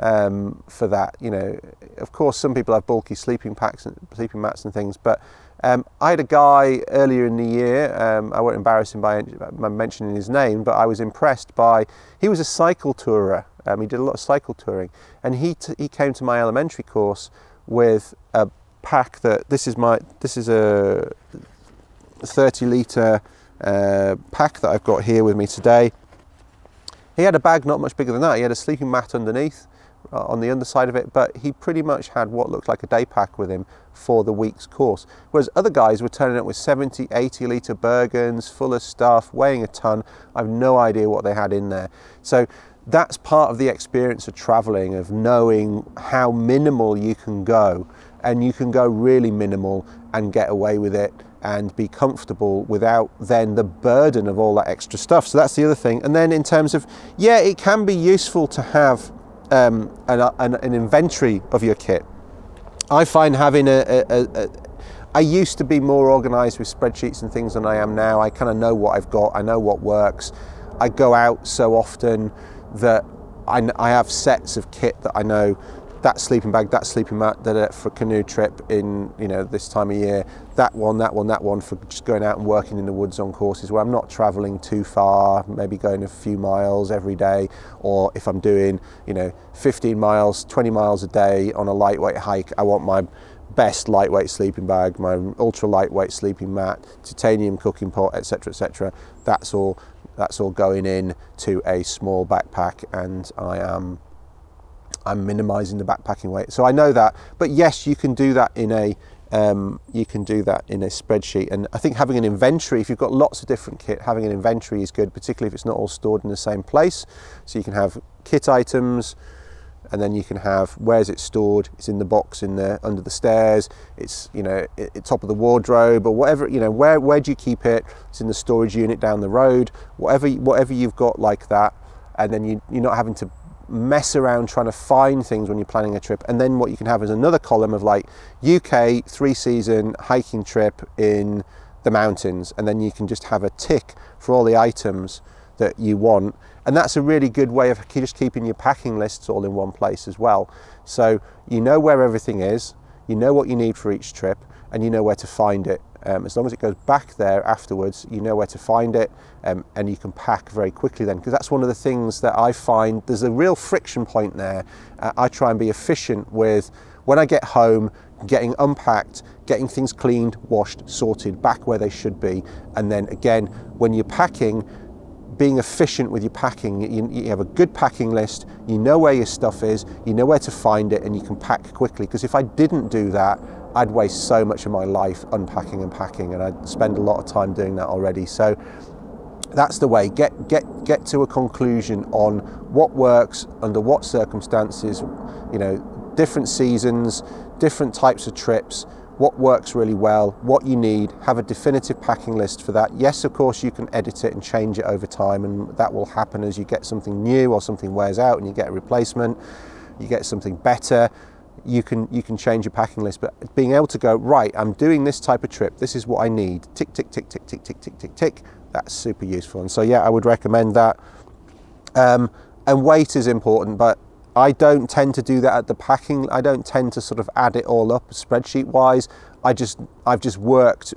Um, for that, you know, of course, some people have bulky sleeping packs and sleeping mats and things. But um, I had a guy earlier in the year. Um, I won't embarrass him by mentioning his name, but I was impressed by. He was a cycle tourer. Um, he did a lot of cycle touring, and he t he came to my elementary course with a pack that this is my this is a thirty litre uh, pack that I've got here with me today. He had a bag not much bigger than that. He had a sleeping mat underneath. On the underside of it, but he pretty much had what looked like a day pack with him for the week's course, whereas other guys were turning up with seventy, eighty litre Bergens full of stuff, weighing a ton. I've no idea what they had in there. So that's part of the experience of traveling, of knowing how minimal you can go, and you can go really minimal and get away with it and be comfortable without then the burden of all that extra stuff. So that's the other thing. And then in terms of, yeah, it can be useful to have Um, an, an, an inventory of your kit. I find having a, a, a, a I used to be more organized with spreadsheets and things than I am now. I kind of know what I've got. I know what works. I go out so often that I, I have sets of kit that I know, that sleeping bag, that sleeping mat, that for a canoe trip in, you know, this time of year, that one, that one, that one for just going out and working in the woods on courses where I'm not traveling too far, maybe going a few miles every day, or if I'm doing, you know, fifteen miles, twenty miles a day on a lightweight hike, I want my best lightweight sleeping bag, my ultra lightweight sleeping mat, titanium cooking pot, et cetera, et cetera. That's all. That's all going in to a small backpack, and I am I'm minimising the backpacking weight. So I know that. But yes, you can do that in a um, you can do that in a spreadsheet. And I think having an inventory, if you've got lots of different kit, having an inventory is good, particularly if it's not all stored in the same place. So you can have kit items. And then you can have, where's it stored? It's in the box, in there, under the stairs. It's, you know, it, it, top of the wardrobe or whatever. You know, where where do you keep it? It's in the storage unit down the road. Whatever whatever you've got like that. And then you you're not having to mess around trying to find things when you're planning a trip. And then what you can have is another column of like U K three season hiking trip in the mountains. And then you can just have a tick for all the items that you want. And that's a really good way of just keeping your packing lists all in one place as well. So you know where everything is, you know what you need for each trip, and you know where to find it. Um, as long as it goes back there afterwards, you know where to find it, um, and you can pack very quickly then, because that's one of the things that I find, there's a real friction point there. Uh, I try and be efficient with, when I get home, getting unpacked, getting things cleaned, washed, sorted, back where they should be. And then again, when you're packing, being efficient with your packing, you, you have a good packing list, you know where your stuff is, you know where to find it, and you can pack quickly. Because if I didn't do that, I'd waste so much of my life unpacking and packing, and I'd spend a lot of time doing that already. So that's the way, get get get to a conclusion on what works, under what circumstances, you know, different seasons, different types of trips, what works really well, what you need, have a definitive packing list for that. Yes, of course, you can edit it and change it over time, and that will happen as you get something new or something wears out and you get a replacement, you get something better. You can, you can change your packing list, but being able to go, right, I'm doing this type of trip, this is what I need, tick, tick, tick, tick, tick, tick, tick, tick, tick, that's super useful. And so, yeah, I would recommend that. Um, and weight is important, but I don't tend to do that at the packing. I don't tend to sort of add it all up spreadsheet wise. I just, I've just worked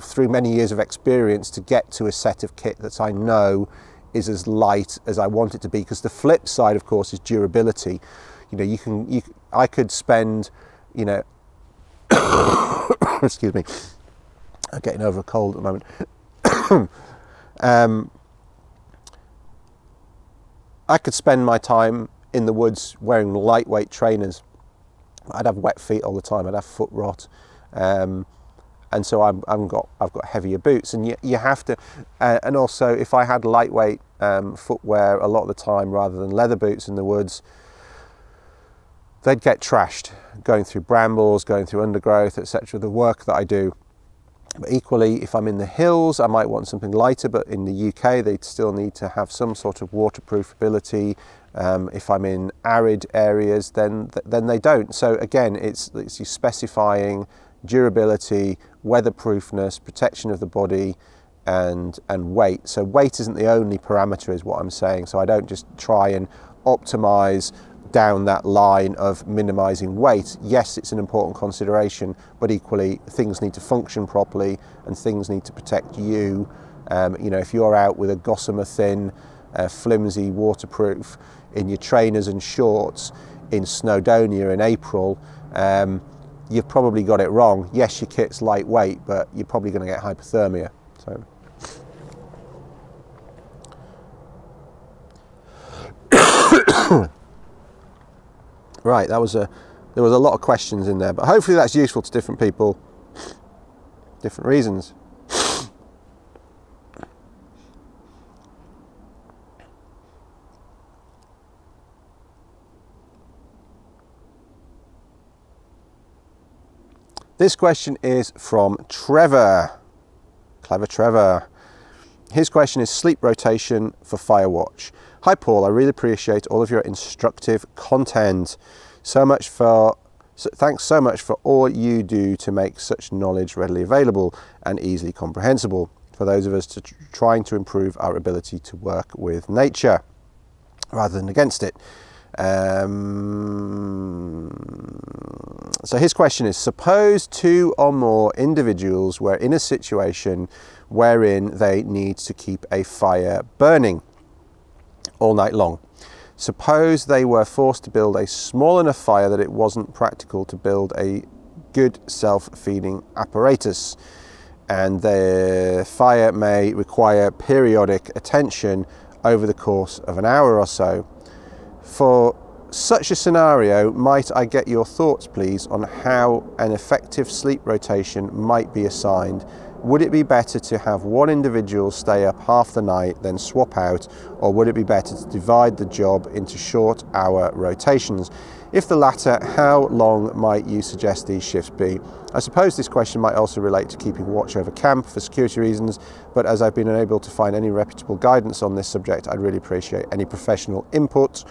through many years of experience to get to a set of kit that I know is as light as I want it to be, because the flip side, of course, is durability. You know, you can, you, I could spend, you know, excuse me, I'm getting over a cold at the moment. um, I could spend my time in the woods wearing lightweight trainers. I'd have wet feet all the time. I'd have foot rot. Um, and so I'm, I'm got, I've got heavier boots, and you, you have to, uh, and also if I had lightweight um, footwear a lot of the time rather than leather boots in the woods, they'd get trashed, going through brambles, going through undergrowth, et cetera, the work that I do. But equally, if I'm in the hills, I might want something lighter, but in the U K, they still need to have some sort of waterproof ability. Um, if I'm in arid areas, then, th then they don't. So again, it's, it's specifying durability, weatherproofness, protection of the body, and, and weight. So weight isn't the only parameter, is what I'm saying. So I don't just try and optimize down that line of minimizing weight. Yes, it's an important consideration, but equally things need to function properly and things need to protect you. Um, you know, if you're out with a gossamer thin, uh, flimsy waterproof in your trainers and shorts in Snowdonia in April, um, you've probably got it wrong. Yes, your kit's lightweight, but you're probably going to get hypothermia. So. Right, that was a, there was a lot of questions in there, but hopefully that's useful to different people, different reasons. This question is from Trevor, clever Trevor. His question is sleep rotation for Firewatch. Hi Paul, I really appreciate all of your instructive content. So much for, so thanks so much for all you do to make such knowledge readily available and easily comprehensible for those of us to tr trying to improve our ability to work with nature rather than against it. Um, so his question is, suppose two or more individuals were in a situation wherein they need to keep a fire burning all night long. Suppose they were forced to build a small enough fire that it wasn't practical to build a good self-feeding apparatus, and the fire may require periodic attention over the course of an hour or so. For such a scenario, might I get your thoughts, please, on how an effective sleep rotation might be assigned? Would it be better to have one individual stay up half the night, then swap out, or would it be better to divide the job into short hour rotations? If the latter, how long might you suggest these shifts be? I suppose this question might also relate to keeping watch over camp for security reasons, but as I've been unable to find any reputable guidance on this subject, I'd really appreciate any professional input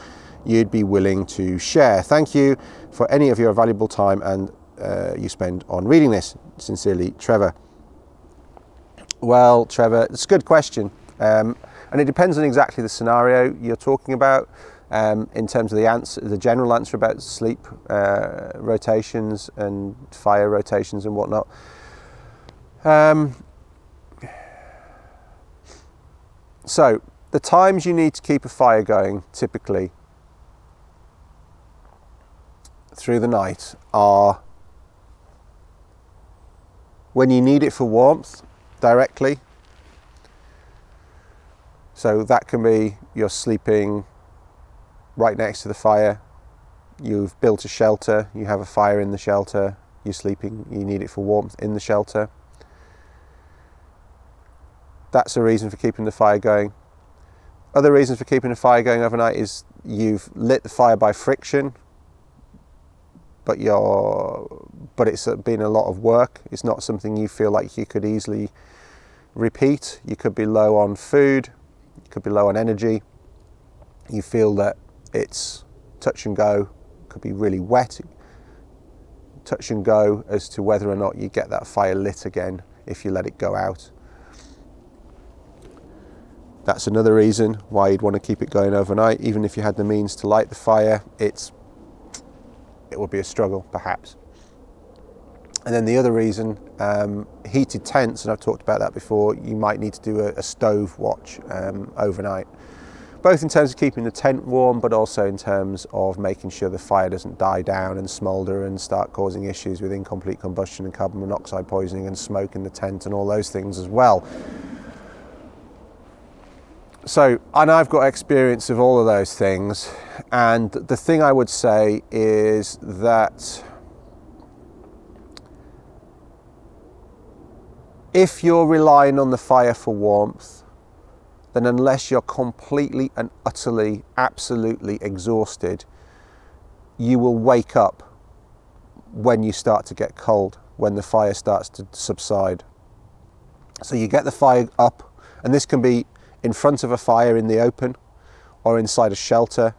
you'd be willing to share. Thank you for any of your valuable time and uh, you spend on reading this. Sincerely, Trevor. Well, Trevor, it's a good question, um, and it depends on exactly the scenario you're talking about. Um, in terms of the answer, the general answer about sleep uh, rotations and fire rotations and whatnot, um, so the times you need to keep a fire going typically through the night are when you need it for warmth directly. So that can be you're sleeping right next to the fire, you've built a shelter, you have a fire in the shelter, you're sleeping, you need it for warmth in the shelter. That's a reason for keeping the fire going. Other reasons for keeping the fire going overnight is you've lit the fire by friction, but your but it's been a lot of work. It's not something you feel like you could easily repeat. You could be low on food, you could be low on energy, you feel that it's touch and go, it could be really wet, touch and go as to whether or not you get that fire lit again if you let it go out. That's another reason why you'd want to keep it going overnight. Even if you had the means to light the fire, it's it would be a struggle perhaps. And then the other reason, um, heated tents, and I've talked about that before, you might need to do a, a stove watch um, overnight, both in terms of keeping the tent warm, but also in terms of making sure the fire doesn't die down and smoulder and start causing issues with incomplete combustion and carbon monoxide poisoning and smoke in the tent and all those things as well. So, and I've got experience of all of those things, and the thing I would say is that if you're relying on the fire for warmth, then unless you're completely and utterly, absolutely exhausted, you will wake up when you start to get cold, when the fire starts to subside. So you get the fire up, and this can be in front of a fire in the open or inside a shelter.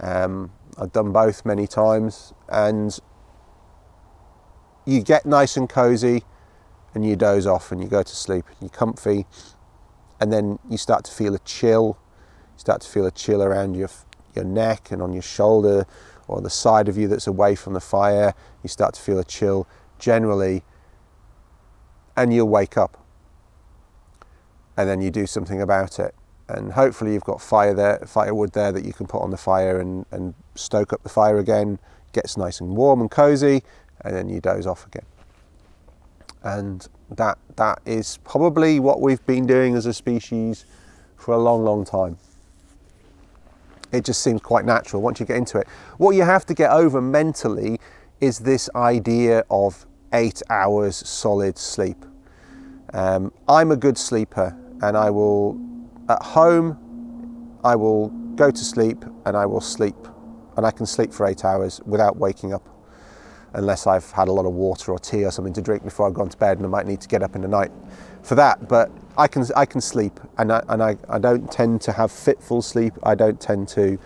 Um, I've done both many times, and you get nice and cozy and you doze off and you go to sleep, you're comfy, and then you start to feel a chill. You start to feel a chill around your, your neck and on your shoulder or the side of you that's away from the fire. You start to feel a chill generally, and you'll wake up. And then you do something about it, and hopefully you've got fire there, firewood there that you can put on the fire and, and stoke up the fire again. It gets nice and warm and cozy, and then you doze off again. And that that is probably what we've been doing as a species for a long, long time. It just seems quite natural once you get into it. What you have to get over mentally is this idea of eight hours solid sleep. Um, I'm a good sleeper, and I will, at home, I will go to sleep and I will sleep, and I can sleep for eight hours without waking up, unless I've had a lot of water or tea or something to drink before I've gone to bed, and I might need to get up in the night for that. But I can, I can sleep, and, I, and I, I don't tend to have fitful sleep. I don't tend to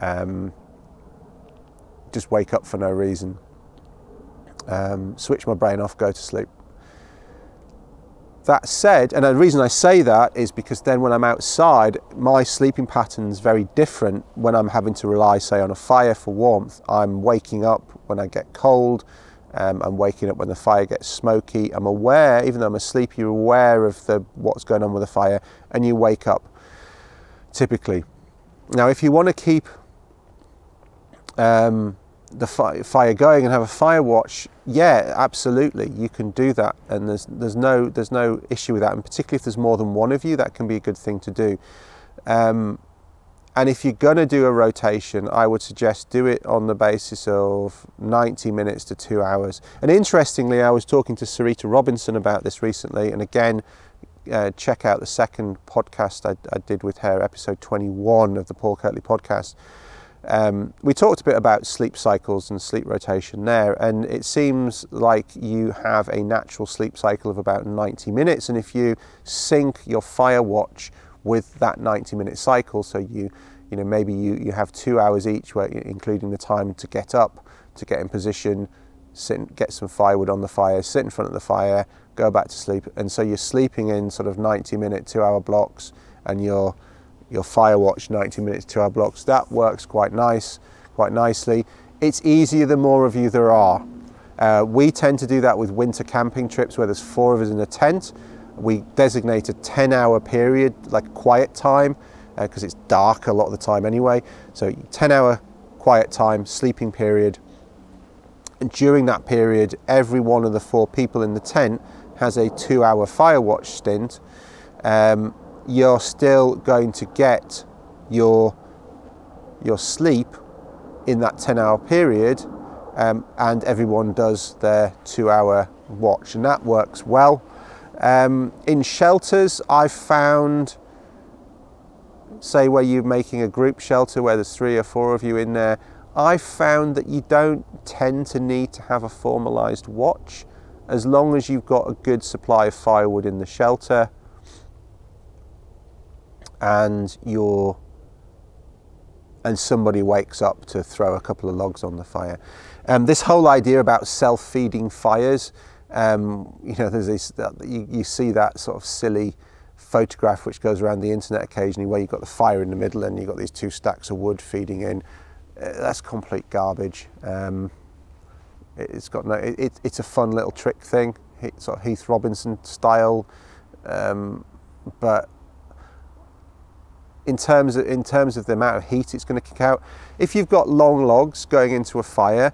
um, just wake up for no reason, um, switch my brain off, go to sleep. That said, and the reason I say that is because then when I'm outside, my sleeping pattern's very different. When I'm having to rely, say, on a fire for warmth, I'm waking up when I get cold, um, I'm waking up when the fire gets smoky. I'm aware, even though I'm asleep, you're aware of the, what's going on with the fire, and you wake up, typically. Now, if you want to keep um, the fi fire going and have a fire watch, yeah, absolutely, you can do that, and there's there's no there's no issue with that, and particularly if there's more than one of you, that can be a good thing to do. Um, and if you're going to do a rotation, I would suggest do it on the basis of ninety minutes to two hours. And interestingly, I was talking to Sarita Robinson about this recently, and again, uh, check out the second podcast I, I did with her, episode twenty-one of the Paul Kirtley podcast. Um, we talked a bit about sleep cycles and sleep rotation there, and it seems like you have a natural sleep cycle of about ninety minutes, and if you sync your fire watch with that ninety minute cycle, so you you know maybe you, you have two hours each, where, including the time to get up, to get in position, sit and get some firewood on the fire, sit in front of the fire, go back to sleep, and so you're sleeping in sort of ninety minute two hour blocks, and you're your fire watch ninety minutes two hour blocks. That works quite nice quite nicely. It's easier the more of you there are. Uh, we tend to do that with winter camping trips where there's four of us in a tent. We designate a ten hour period, like quiet time, because uh, it's dark a lot of the time anyway, so ten hour quiet time, sleeping period, and during that period every one of the four people in the tent has a two hour fire watch stint. um, You're still going to get your your sleep in that ten hour period, um, and everyone does their two hour watch, and that works well. Um, in shelters, I've found, say where you're making a group shelter where there's three or four of you in there, I found that you don't tend to need to have a formalized watch as long as you've got a good supply of firewood in the shelter and you're and somebody wakes up to throw a couple of logs on the fire. Um, this whole idea about self-feeding fires, um, you know, there's this, you, you see that sort of silly photograph which goes around the internet occasionally where you've got the fire in the middle and you've got these two stacks of wood feeding in. Uh, that's complete garbage. Um, it, it's got no, it, it, it's a fun little trick thing, sort of Heath Robinson style, um, but in terms of, in terms of the amount of heat it's going to kick out, if you've got long logs going into a fire,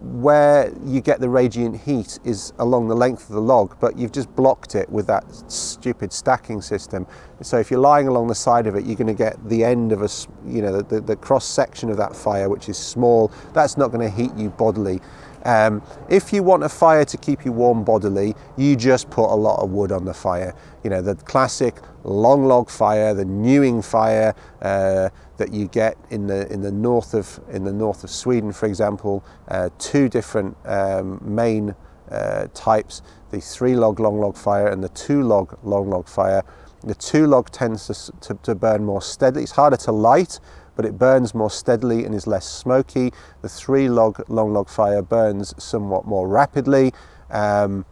where you get the radiant heat is along the length of the log, but you've just blocked it with that stupid stacking system. So if you're lying along the side of it, you're going to get the end of a, you know, the, the, the cross section of that fire, which is small. That's not going to heat you bodily. Um, if you want a fire to keep you warm bodily, you just put a lot of wood on the fire. You know, the classic long log fire, the Newing fire uh, that you get in the in the north of in the north of Sweden, for example. Uh, two different um, main uh, types: the three log long log fire and the two log long log fire. The two log tends to, to, to burn more steadily. It's harder to light, but it burns more steadily and is less smoky. The three log long log fire burns somewhat more rapidly, um,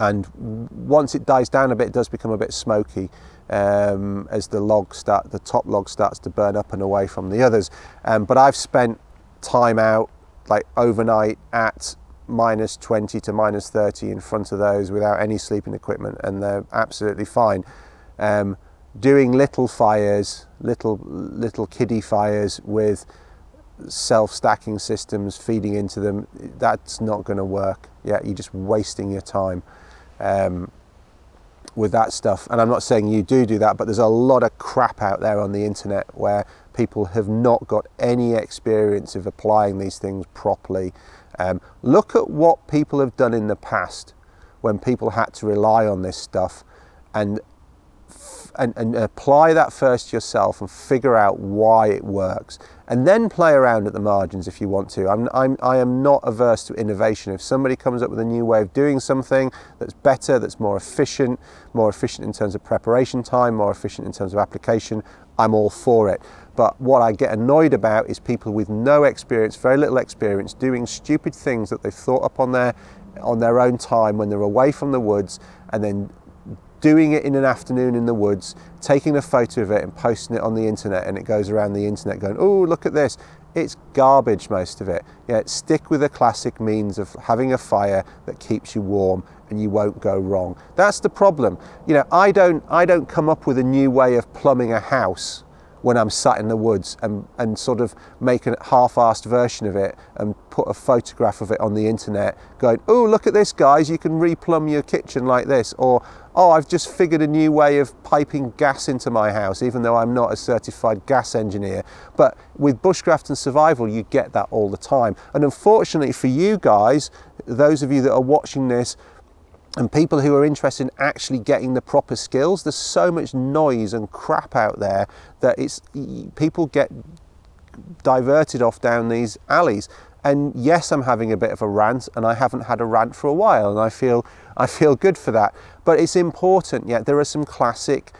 and once it dies down a bit, it does become a bit smoky um, as the log start, the top log starts to burn up and away from the others. Um, but I've spent time out like overnight at minus twenty to minus thirty in front of those without any sleeping equipment, and they're absolutely fine. Um, doing little fires, little little kiddie fires with self-stacking systems feeding into them, that's not going to work. Yeah, you're just wasting your time um, with that stuff. And I'm not saying you do do that, but there's a lot of crap out there on the internet where people have not got any experience of applying these things properly. Um, look at what people have done in the past when people had to rely on this stuff, and And, and apply that first yourself and figure out why it works, and then play around at the margins if you want to. I'm, I'm, I am not averse to innovation. If somebody comes up with a new way of doing something that's better, that's more efficient, more efficient in terms of preparation time, more efficient in terms of application, I'm all for it. But what I get annoyed about is people with no experience, very little experience, doing stupid things that they've thought up on their, on their own time when they're away from the woods, and then doing it in an afternoon in the woods, taking a photo of it and posting it on the internet, and it goes around the internet going, oh, look at this. It's garbage, most of it. Yeah, stick with the classic means of having a fire that keeps you warm, and you won't go wrong. That's the problem. You know, I don't, I don't come up with a new way of plumbing a house when I'm sat in the woods and, and sort of make a half-assed version of it and put a photograph of it on the internet going, oh, look at this, guys, you can replumb your kitchen like this. Or, oh, I've just figured a new way of piping gas into my house, even though I'm not a certified gas engineer. But with bushcraft and survival, you get that all the time. And unfortunately for you guys, those of you that are watching this, and people who are interested in actually getting the proper skills, there's so much noise and crap out there that it's, people get diverted off down these alleys. And yes, I'm having a bit of a rant, and I haven't had a rant for a while, and I feel, I feel good for that. But it's important, yet there are some classic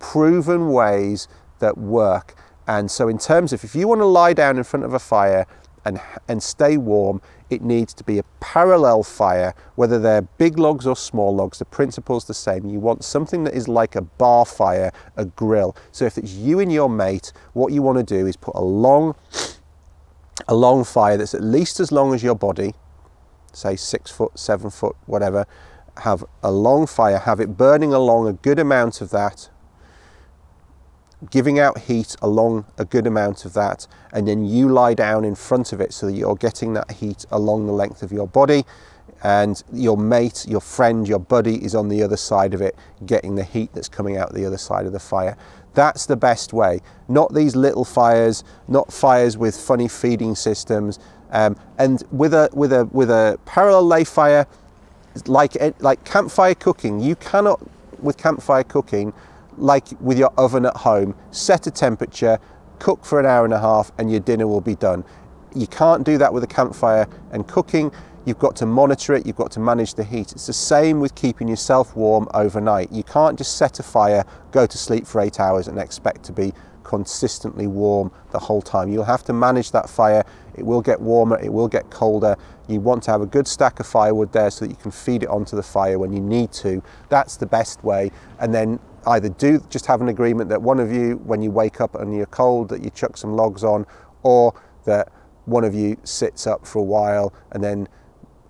proven ways that work. And so in terms of, if you want to lie down in front of a fire and, and stay warm, it needs to be a parallel fire, whether they're big logs or small logs, the principle's the same. You want something that is like a bar fire, a grill. So if it's you and your mate, what you want to do is put a long, a long fire that's at least as long as your body, say six foot, seven foot, whatever. Have a long fire, have it burning along a good amount of that, giving out heat along a good amount of that, and then you lie down in front of it so that you're getting that heat along the length of your body, and your mate, your friend, your buddy is on the other side of it getting the heat that's coming out the other side of the fire. That's the best way. Not these little fires, not fires with funny feeding systems. Um, and with a with a with a parallel lay fire, like like campfire cooking, you cannot, with campfire cooking, like with your oven at home, set a temperature, cook for an hour and a half and your dinner will be done. You can't do that with a campfire and cooking. You've got to monitor it, you've got to manage the heat. It's the same with keeping yourself warm overnight. You can't just set a fire, go to sleep for eight hours and expect to be consistently warm the whole time. You'll have to manage that fire. It will get warmer, it will get colder. You want to have a good stack of firewood there so that you can feed it onto the fire when you need to. That's the best way. And then either do just have an agreement that one of you, when you wake up and you're cold, that you chuck some logs on, or that one of you sits up for a while and then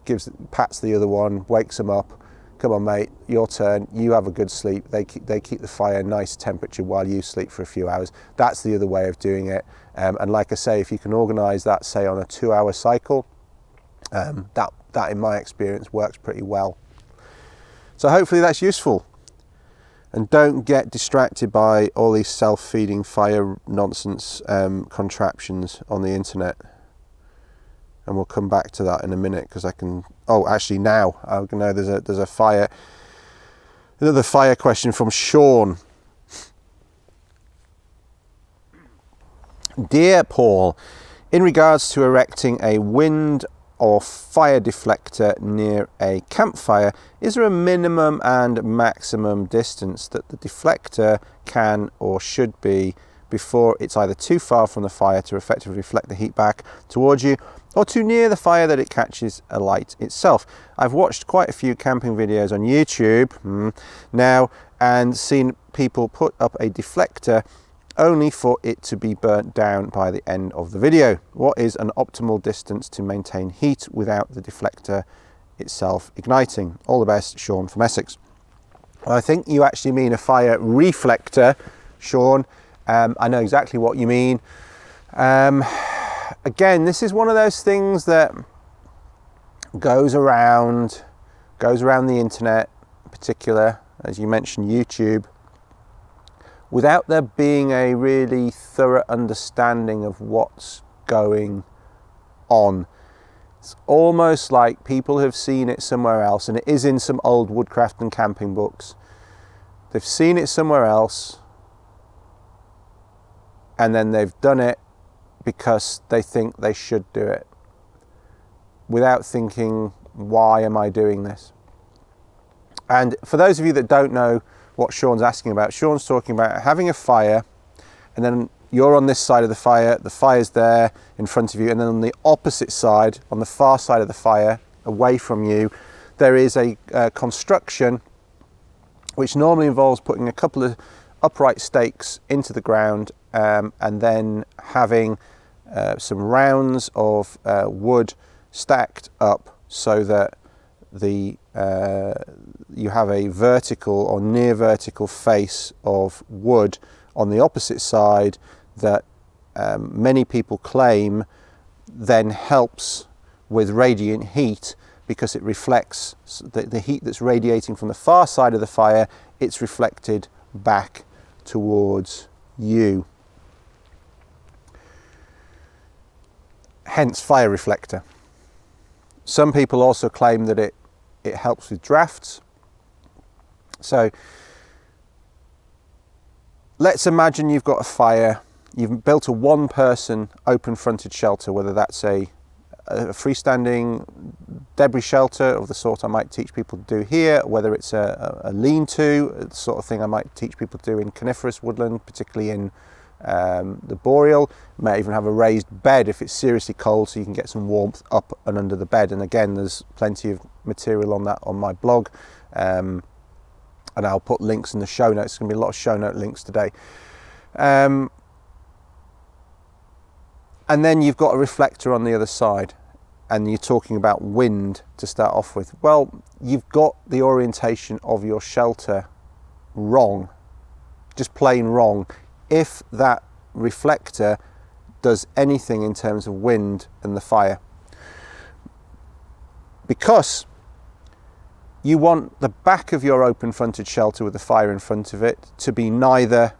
gives pats the other one, wakes them up. Come on, mate, your turn. You have a good sleep. They keep, they keep the fire nice temperature while you sleep for a few hours. That's the other way of doing it. Um, and like I say, if you can organise that, say on a two-hour cycle, um, that that in my experience works pretty well. So hopefully that's useful. And don't get distracted by all these self-feeding fire nonsense um, contraptions on the internet. And we'll come back to that in a minute, because I can, oh, actually now, I know there's a, there's a fire, another fire question from Sean. Dear Paul, in regards to erecting a wind or fire deflector near a campfire, is there a minimum and maximum distance that the deflector can or should be before it's either too far from the fire to effectively reflect the heat back towards you, or too near the fire that it catches alight itself? I've watched quite a few camping videos on YouTube hmm, now and seen people put up a deflector only for it to be burnt down by the end of the video. What is an optimal distance to maintain heat without the deflector itself igniting? All the best, Sean from Essex. I think you actually mean a fire reflector, Sean. Um, I know exactly what you mean. Um, again, this is one of those things that goes around, goes around the internet in particular, as you mentioned, YouTube, without there being a really thorough understanding of what's going on. It's almost like people have seen it somewhere else, and it is in some old woodcraft and camping books. They've seen it somewhere else, and then they've done it because they think they should do it, without thinking, why am I doing this? And for those of you that don't know what Sean's asking about, Sean's talking about having a fire, and then you're on this side of the fire, the fire's there in front of you, and then on the opposite side, on the far side of the fire, away from you, there is a uh, construction, which normally involves putting a couple of upright stakes into the ground, Um, and then having uh, some rounds of uh, wood stacked up so that the uh, you have a vertical or near vertical face of wood on the opposite side that um, many people claim then helps with radiant heat, because it reflects the, the heat that's radiating from the far side of the fire, it's reflected back towards you. Hence fire reflector. Some people also claim that it, it helps with drafts. So let's imagine you've got a fire, you've built a one person open fronted shelter, whether that's a, a freestanding debris shelter of the sort I might teach people to do here, whether it's a, a lean-to, the sort of thing I might teach people to do in coniferous woodland, particularly in Um, the boreal. You may even have a raised bed if it's seriously cold, so you can get some warmth up and under the bed. And again, there's plenty of material on that on my blog, um, and I'll put links in the show notes. There's going to be a lot of show note links today. Um, and then you've got a reflector on the other side, and you're talking about wind to start off with. Well, you've got the orientation of your shelter wrong, just plain wrong. If that reflector does anything in terms of wind and the fire, because you want the back of your open fronted shelter with the fire in front of it to be neither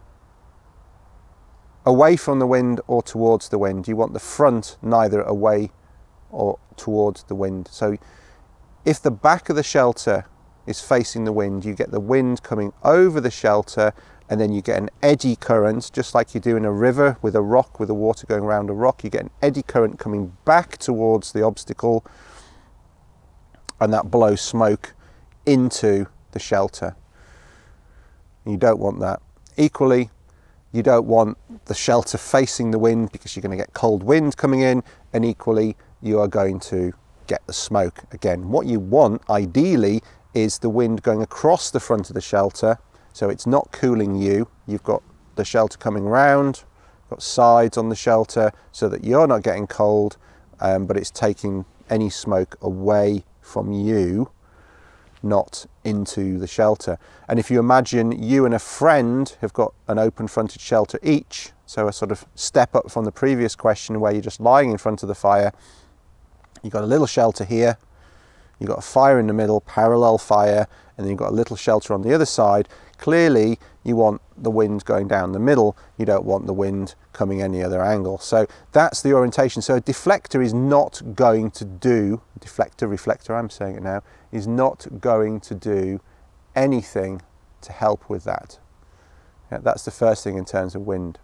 away from the wind or towards the wind. You want the front neither away or towards the wind. So if the back of the shelter is facing the wind. You get the wind coming over the shelter, and then you get an eddy current, just like you do in a river with a rock, with the water going around a rock. You get an eddy current coming back towards the obstacle, and that blows smoke into the shelter. You don't want that. Equally, you don't want the shelter facing the wind, because you're going to get cold wind coming in, and equally you are going to get the smoke again. What you want ideally is the wind going across the front of the shelter, so it's not cooling you. You've got the shelter coming round, got sides on the shelter, so that you're not getting cold, um, but it's taking any smoke away from you, not into the shelter. And if you imagine you and a friend have got an open fronted shelter each, so a sort of step up from the previous question where you're just lying in front of the fire, you've got a little shelter here, you've got a fire in the middle, parallel fire, and then you've got a little shelter on the other side. Clearly you want the wind going down the middle, you don't want the wind coming any other angle. So that's the orientation. So a deflector is not going to do, deflector, reflector, I'm saying it now, is not going to do anything to help with that. Yeah, that's the first thing in terms of wind.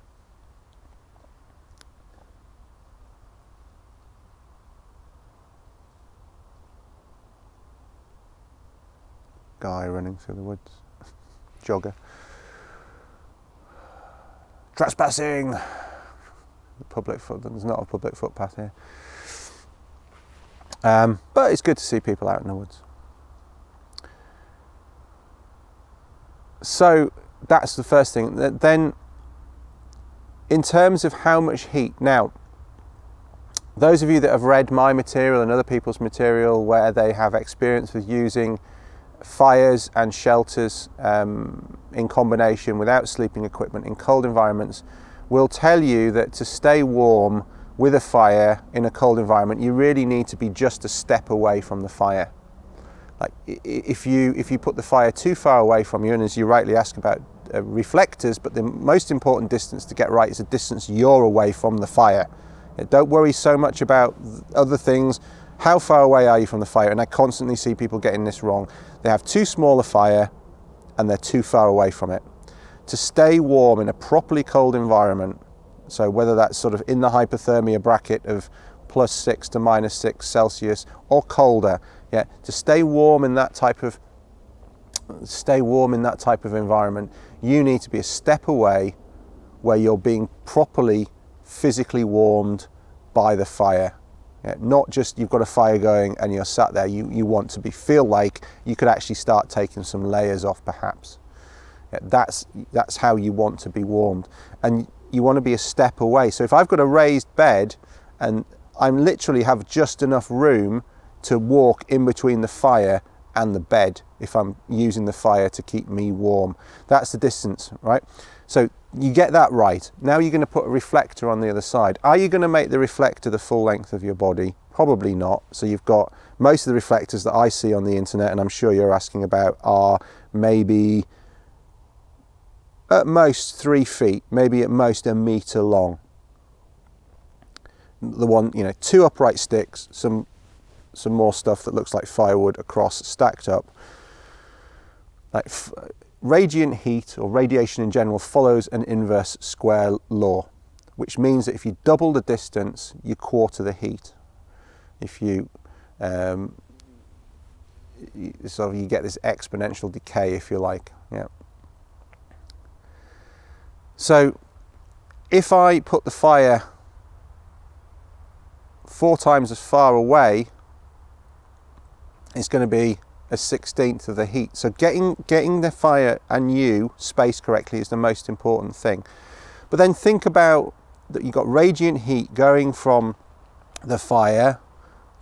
Guy running through the woods, jogger. Trespassing! The public foot, there's not a public footpath here. Um, but it's good to see people out in the woods. So that's the first thing. Then, in terms of how much heat, now, those of you that have read my material and other people's material where they have experience with using fires and shelters um, in combination without sleeping equipment in cold environments will tell you that to stay warm with a fire in a cold environment, you really need to be just a step away from the fire. Like if you if you put the fire too far away from you, and as you rightly ask about uh, reflectors, but the most important distance to get right is the distance you're away from the fire. Don't worry so much about other things. How far away are you from the fire? And I constantly see people getting this wrong. They have too small a fire and they're too far away from it. To stay warm in a properly cold environment, so whether that's sort of in the hypothermia bracket of plus six to minus six Celsius or colder, yeah, to stay warm in that type of stay warm in that type of environment, you need to be a step away where you're being properly physically warmed by the fire. Yeah, not just you've got a fire going and you're sat there, you, you want to be feel like you could actually start taking some layers off perhaps. Yeah, that's, that's how you want to be warmed. And you want to be a step away. So if I've got a raised bed and I literally have just enough room to walk in between the fire and the bed, if I'm using the fire to keep me warm, that's the distance, right? So you get that right. Now you're going to put a reflector on the other side. Are you going to make the reflector the full length of your body? Probably not. So you've got most of the reflectors that I see on the internet, and I'm sure you're asking about, are maybe at most three feet, maybe at most a meter long. The one, you know, two upright sticks, some some more stuff that looks like firewood across, stacked up. Like f radiant heat or radiation in general follows an inverse square law, which means that if you double the distance, you quarter the heat. If you um, so you get this exponential decay, if you like. Yeah. So if I put the fire four times as far away, it's going to be a sixteenth of the heat. So getting, getting the fire and you spaced correctly is the most important thing. But then think about that you've got radiant heat going from the fire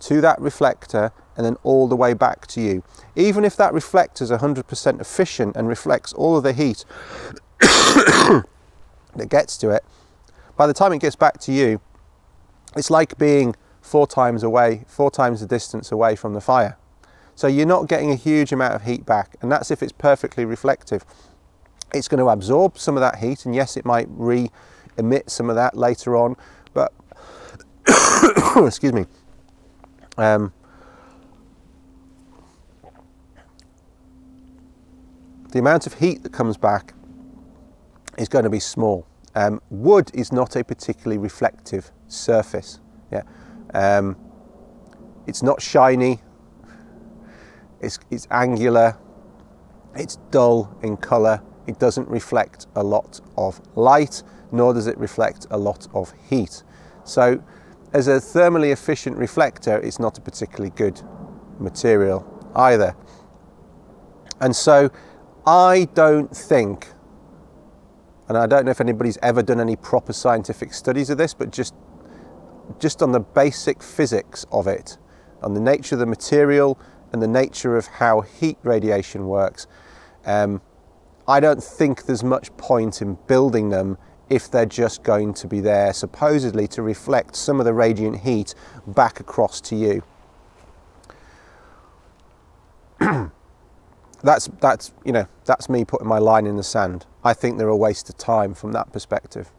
to that reflector and then all the way back to you. Even if that reflector is one hundred percent efficient and reflects all of the heat that gets to it, by the time it gets back to you, it's like being four times away, four times the distance away from the fire. So you're not getting a huge amount of heat back, and that's if it's perfectly reflective. It's going to absorb some of that heat, and yes, it might re-emit some of that later on, but excuse me, um, the amount of heat that comes back is going to be small. Um, wood is not a particularly reflective surface. Yeah, um, it's not shiny, it's, it's angular, it's dull in colour, it doesn't reflect a lot of light, nor does it reflect a lot of heat. So as a thermally efficient reflector, it's not a particularly good material either. And so I don't think, and I don't know if anybody's ever done any proper scientific studies of this, but just, just on the basic physics of it, on the nature of the material and the nature of how heat radiation works, um, I don't think there's much point in building them if they're just going to be there supposedly to reflect some of the radiant heat back across to you. That's, that's, you know, that's me putting my line in the sand. I think they're a waste of time from that perspective.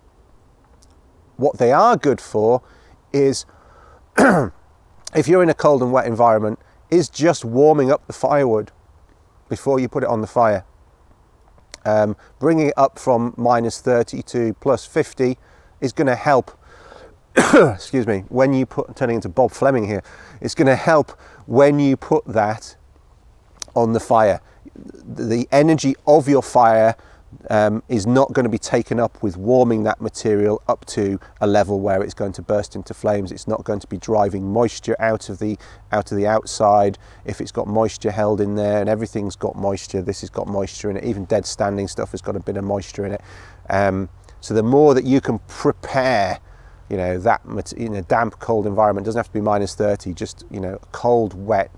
What they are good for is, if you're in a cold and wet environment, is just warming up the firewood before you put it on the fire. Um, bringing it up from minus thirty to plus fifty is going to help, excuse me, when you put, I'm turning into Bob Fleming here, it's going to help when you put that on the fire. The energy of your fire um, is not going to be taken up with warming that material up to a level where it's going to burst into flames. It's not going to be driving moisture out of the out of the outside. If it's got moisture held in there, and everything's got moisture, this has got moisture in it, even dead standing stuff has got a bit of moisture in it. Um, so the more that you can prepare, you know, that in a damp, cold environment, it doesn't have to be minus thirty, just, you know, cold, wet,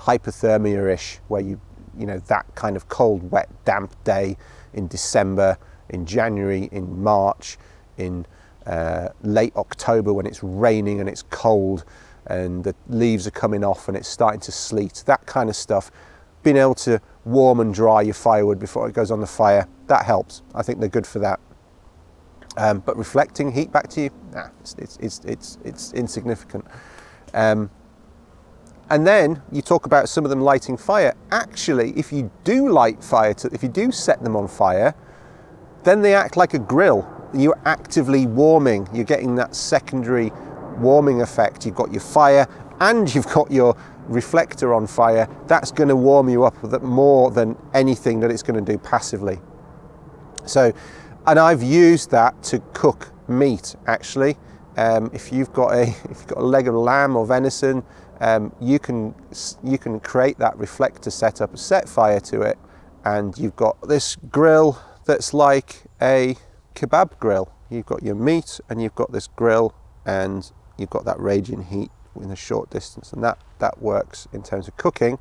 hypothermia-ish, where you, you know, that kind of cold, wet, damp day in December, in January, in March, in uh, late October when it's raining and it's cold and the leaves are coming off and it's starting to sleet, that kind of stuff. Being able to warm and dry your firewood before it goes on the fire, that helps. I think they're good for that. Um, but reflecting heat back to you, nah, it's, it's, it's, it's, it's insignificant. Um, And then you talk about some of them lighting fire. Actually, if you do light fire, to, if you do set them on fire, then they act like a grill. You're actively warming. You're getting that secondary warming effect. You've got your fire and you've got your reflector on fire. That's going to warm you up with it more than anything that it's going to do passively. So, and I've used that to cook meat, actually. Um, if you've got a if you've got a leg of lamb or venison, Um, you can you can create that reflector setup, set fire to it, and you've got this grill that's like a kebab grill. You've got your meat and you've got this grill, and you've got that radiant heat in a short distance, and that that works in terms of cooking.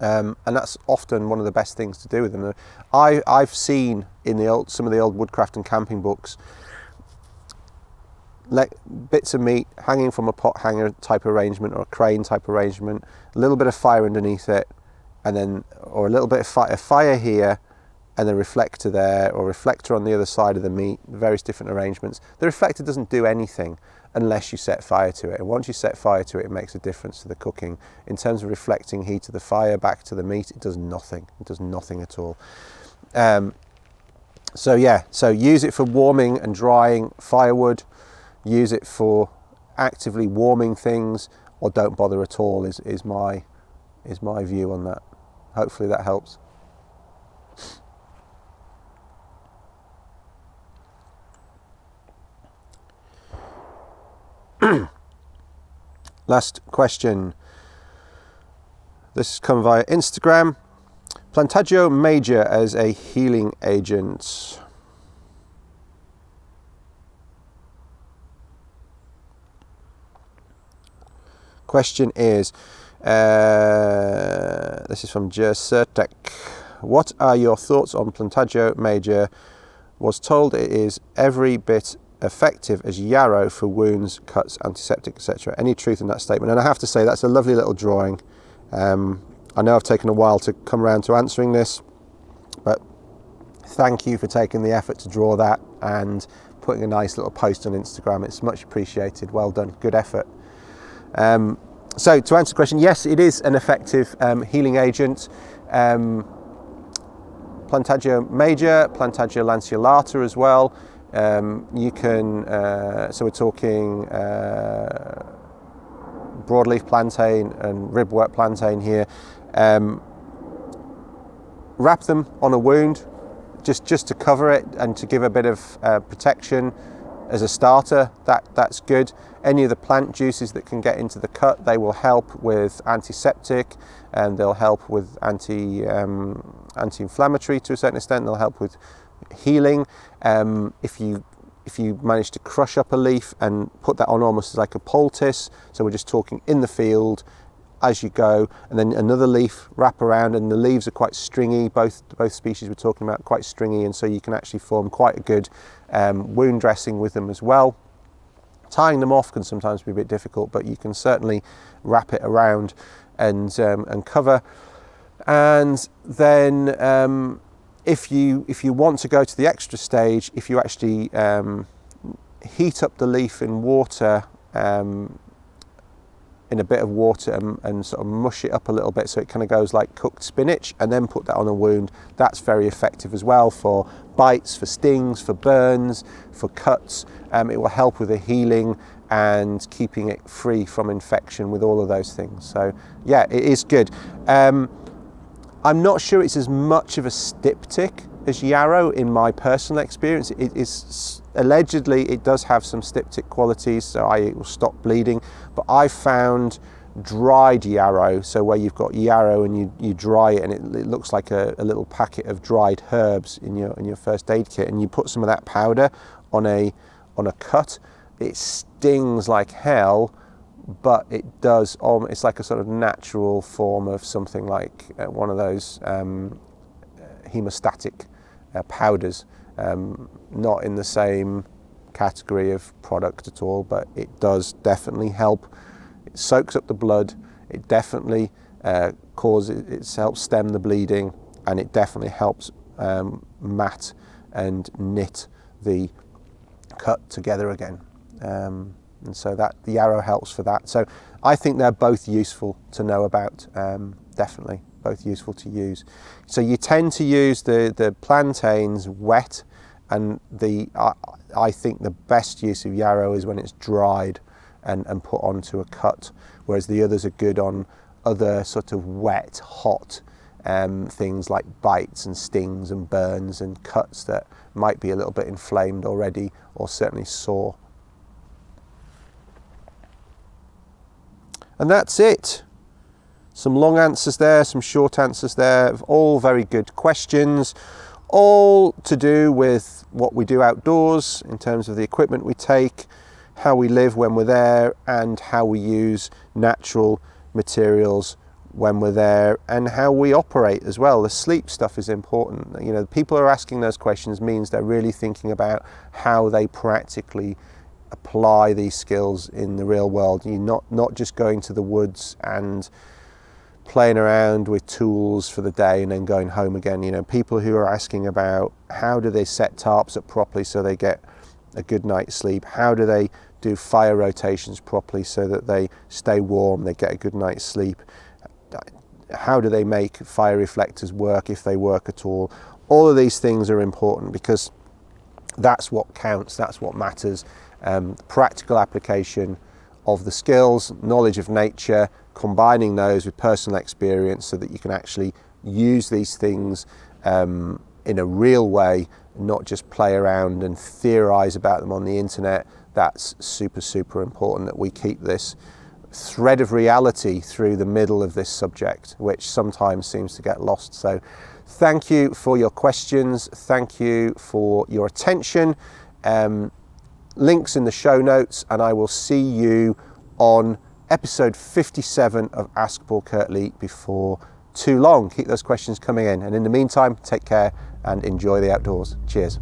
Um, and that's often one of the best things to do with them. I I've seen in the old some of the old woodcraft and camping books, Let, bits of meat hanging from a pot hanger type arrangement or a crane type arrangement, a little bit of fire underneath it, and then, or a little bit of fire, fire here and the reflector there, or reflector on the other side of the meat, various different arrangements. The reflector doesn't do anything unless you set fire to it, and once you set fire to it, it makes a difference to the cooking. In terms of reflecting heat of the fire back to the meat, it does nothing. It does nothing at all. Um, so yeah, so use it for warming and drying firewood. Use it for actively warming things, or don't bother at all, is, is my is my view on that. Hopefully that helps. Last question. This has come via Instagram. Plantago major as a healing agent. Question is, uh, this is from Jersertek. What are your thoughts on Plantago major? Was told it is every bit effective as yarrow for wounds, cuts, antiseptic, et cetera. Any truth in that statement? And I have to say, that's a lovely little drawing. Um, I know I've taken a while to come around to answering this, but thank you for taking the effort to draw that and putting a nice little post on Instagram. It's much appreciated. Well done. Good effort. Um, so to answer the question, yes, it is an effective um, healing agent. Um, Plantago major, Plantago lanceolata as well. Um, you can, uh, so we're talking uh, broadleaf plantain and ribwort plantain here. Um, wrap them on a wound just, just to cover it and to give a bit of uh, protection. As a starter, that, that's good. Any of the plant juices that can get into the cut, they will help with antiseptic, and they'll help with anti, um, anti-inflammatory to a certain extent. They'll help with healing. Um, if you if you manage to crush up a leaf and put that on almost like a poultice, so we're just talking in the field as you go, and then another leaf wrap around, and the leaves are quite stringy. Both both species we're talking about are quite stringy, and so you can actually form quite a good um, wound dressing with them as well. Tying them off can sometimes be a bit difficult, but you can certainly wrap it around and um, and cover. And then um, if you if you want to go to the extra stage, if you actually um, heat up the leaf in water. Um, in a bit of water and, and sort of mush it up a little bit so it kind of goes like cooked spinach, and then put that on a wound. That's very effective as well for bites, for stings, for burns, for cuts. Um, it will help with the healing and keeping it free from infection with all of those things. So yeah, it is good. Um, I'm not sure it's as much of a styptic as yarrow in my personal experience. It is allegedly, it does have some styptic qualities, so I, it will stop bleeding, but I found dried yarrow, so where you've got yarrow and you, you dry it and it, it looks like a, a little packet of dried herbs in your in your first aid kit, and you put some of that powder on a on a cut, it stings like hell, but it does, um, it's like a sort of natural form of something like uh, one of those um, hemostatic uh, powders. Um, not in the same category of product at all, but it does definitely help. It soaks up the blood, it definitely uh, causes, it helps stem the bleeding, and it definitely helps um, mat and knit the cut together again. Um, and so that, the yarrow helps for that. So I think they're both useful to know about, um, definitely, both useful to use. So you tend to use the, the plantains wet, and the I, I think the best use of yarrow is when it's dried and, and put onto a cut, whereas the others are good on other sort of wet, hot um, things like bites and stings and burns and cuts that might be a little bit inflamed already, or certainly sore. And that's it. Some long answers there, some short answers there, all very good questions. All to do with what we do outdoors in terms of the equipment we take, how we live when we're there, and how we use natural materials when we're there, and how we operate as well. The sleep stuff is important. You know, people are asking those questions means they're really thinking about how they practically apply these skills in the real world. You're not, not just going to the woods and playing around with tools for the day and then going home again. You know, people who are asking about how do they set tarps up properly so they get a good night's sleep, how do they do fire rotations properly so that they stay warm, they get a good night's sleep, how do they make fire reflectors work if they work at all. All of these things are important because that's what counts, that's what matters. Um, practical application of the skills, knowledge of nature, combining those with personal experience so that you can actually use these things um, in a real way, not just play around and theorize about them on the internet. That's super, super important that we keep this thread of reality through the middle of this subject, which sometimes seems to get lost. So thank you for your questions. Thank you for your attention. Um, links in the show notes, and I will see you on episode fifty-seven of Ask Paul Kirtley before too long. Keep those questions coming in, and in the meantime, take care and enjoy the outdoors. Cheers.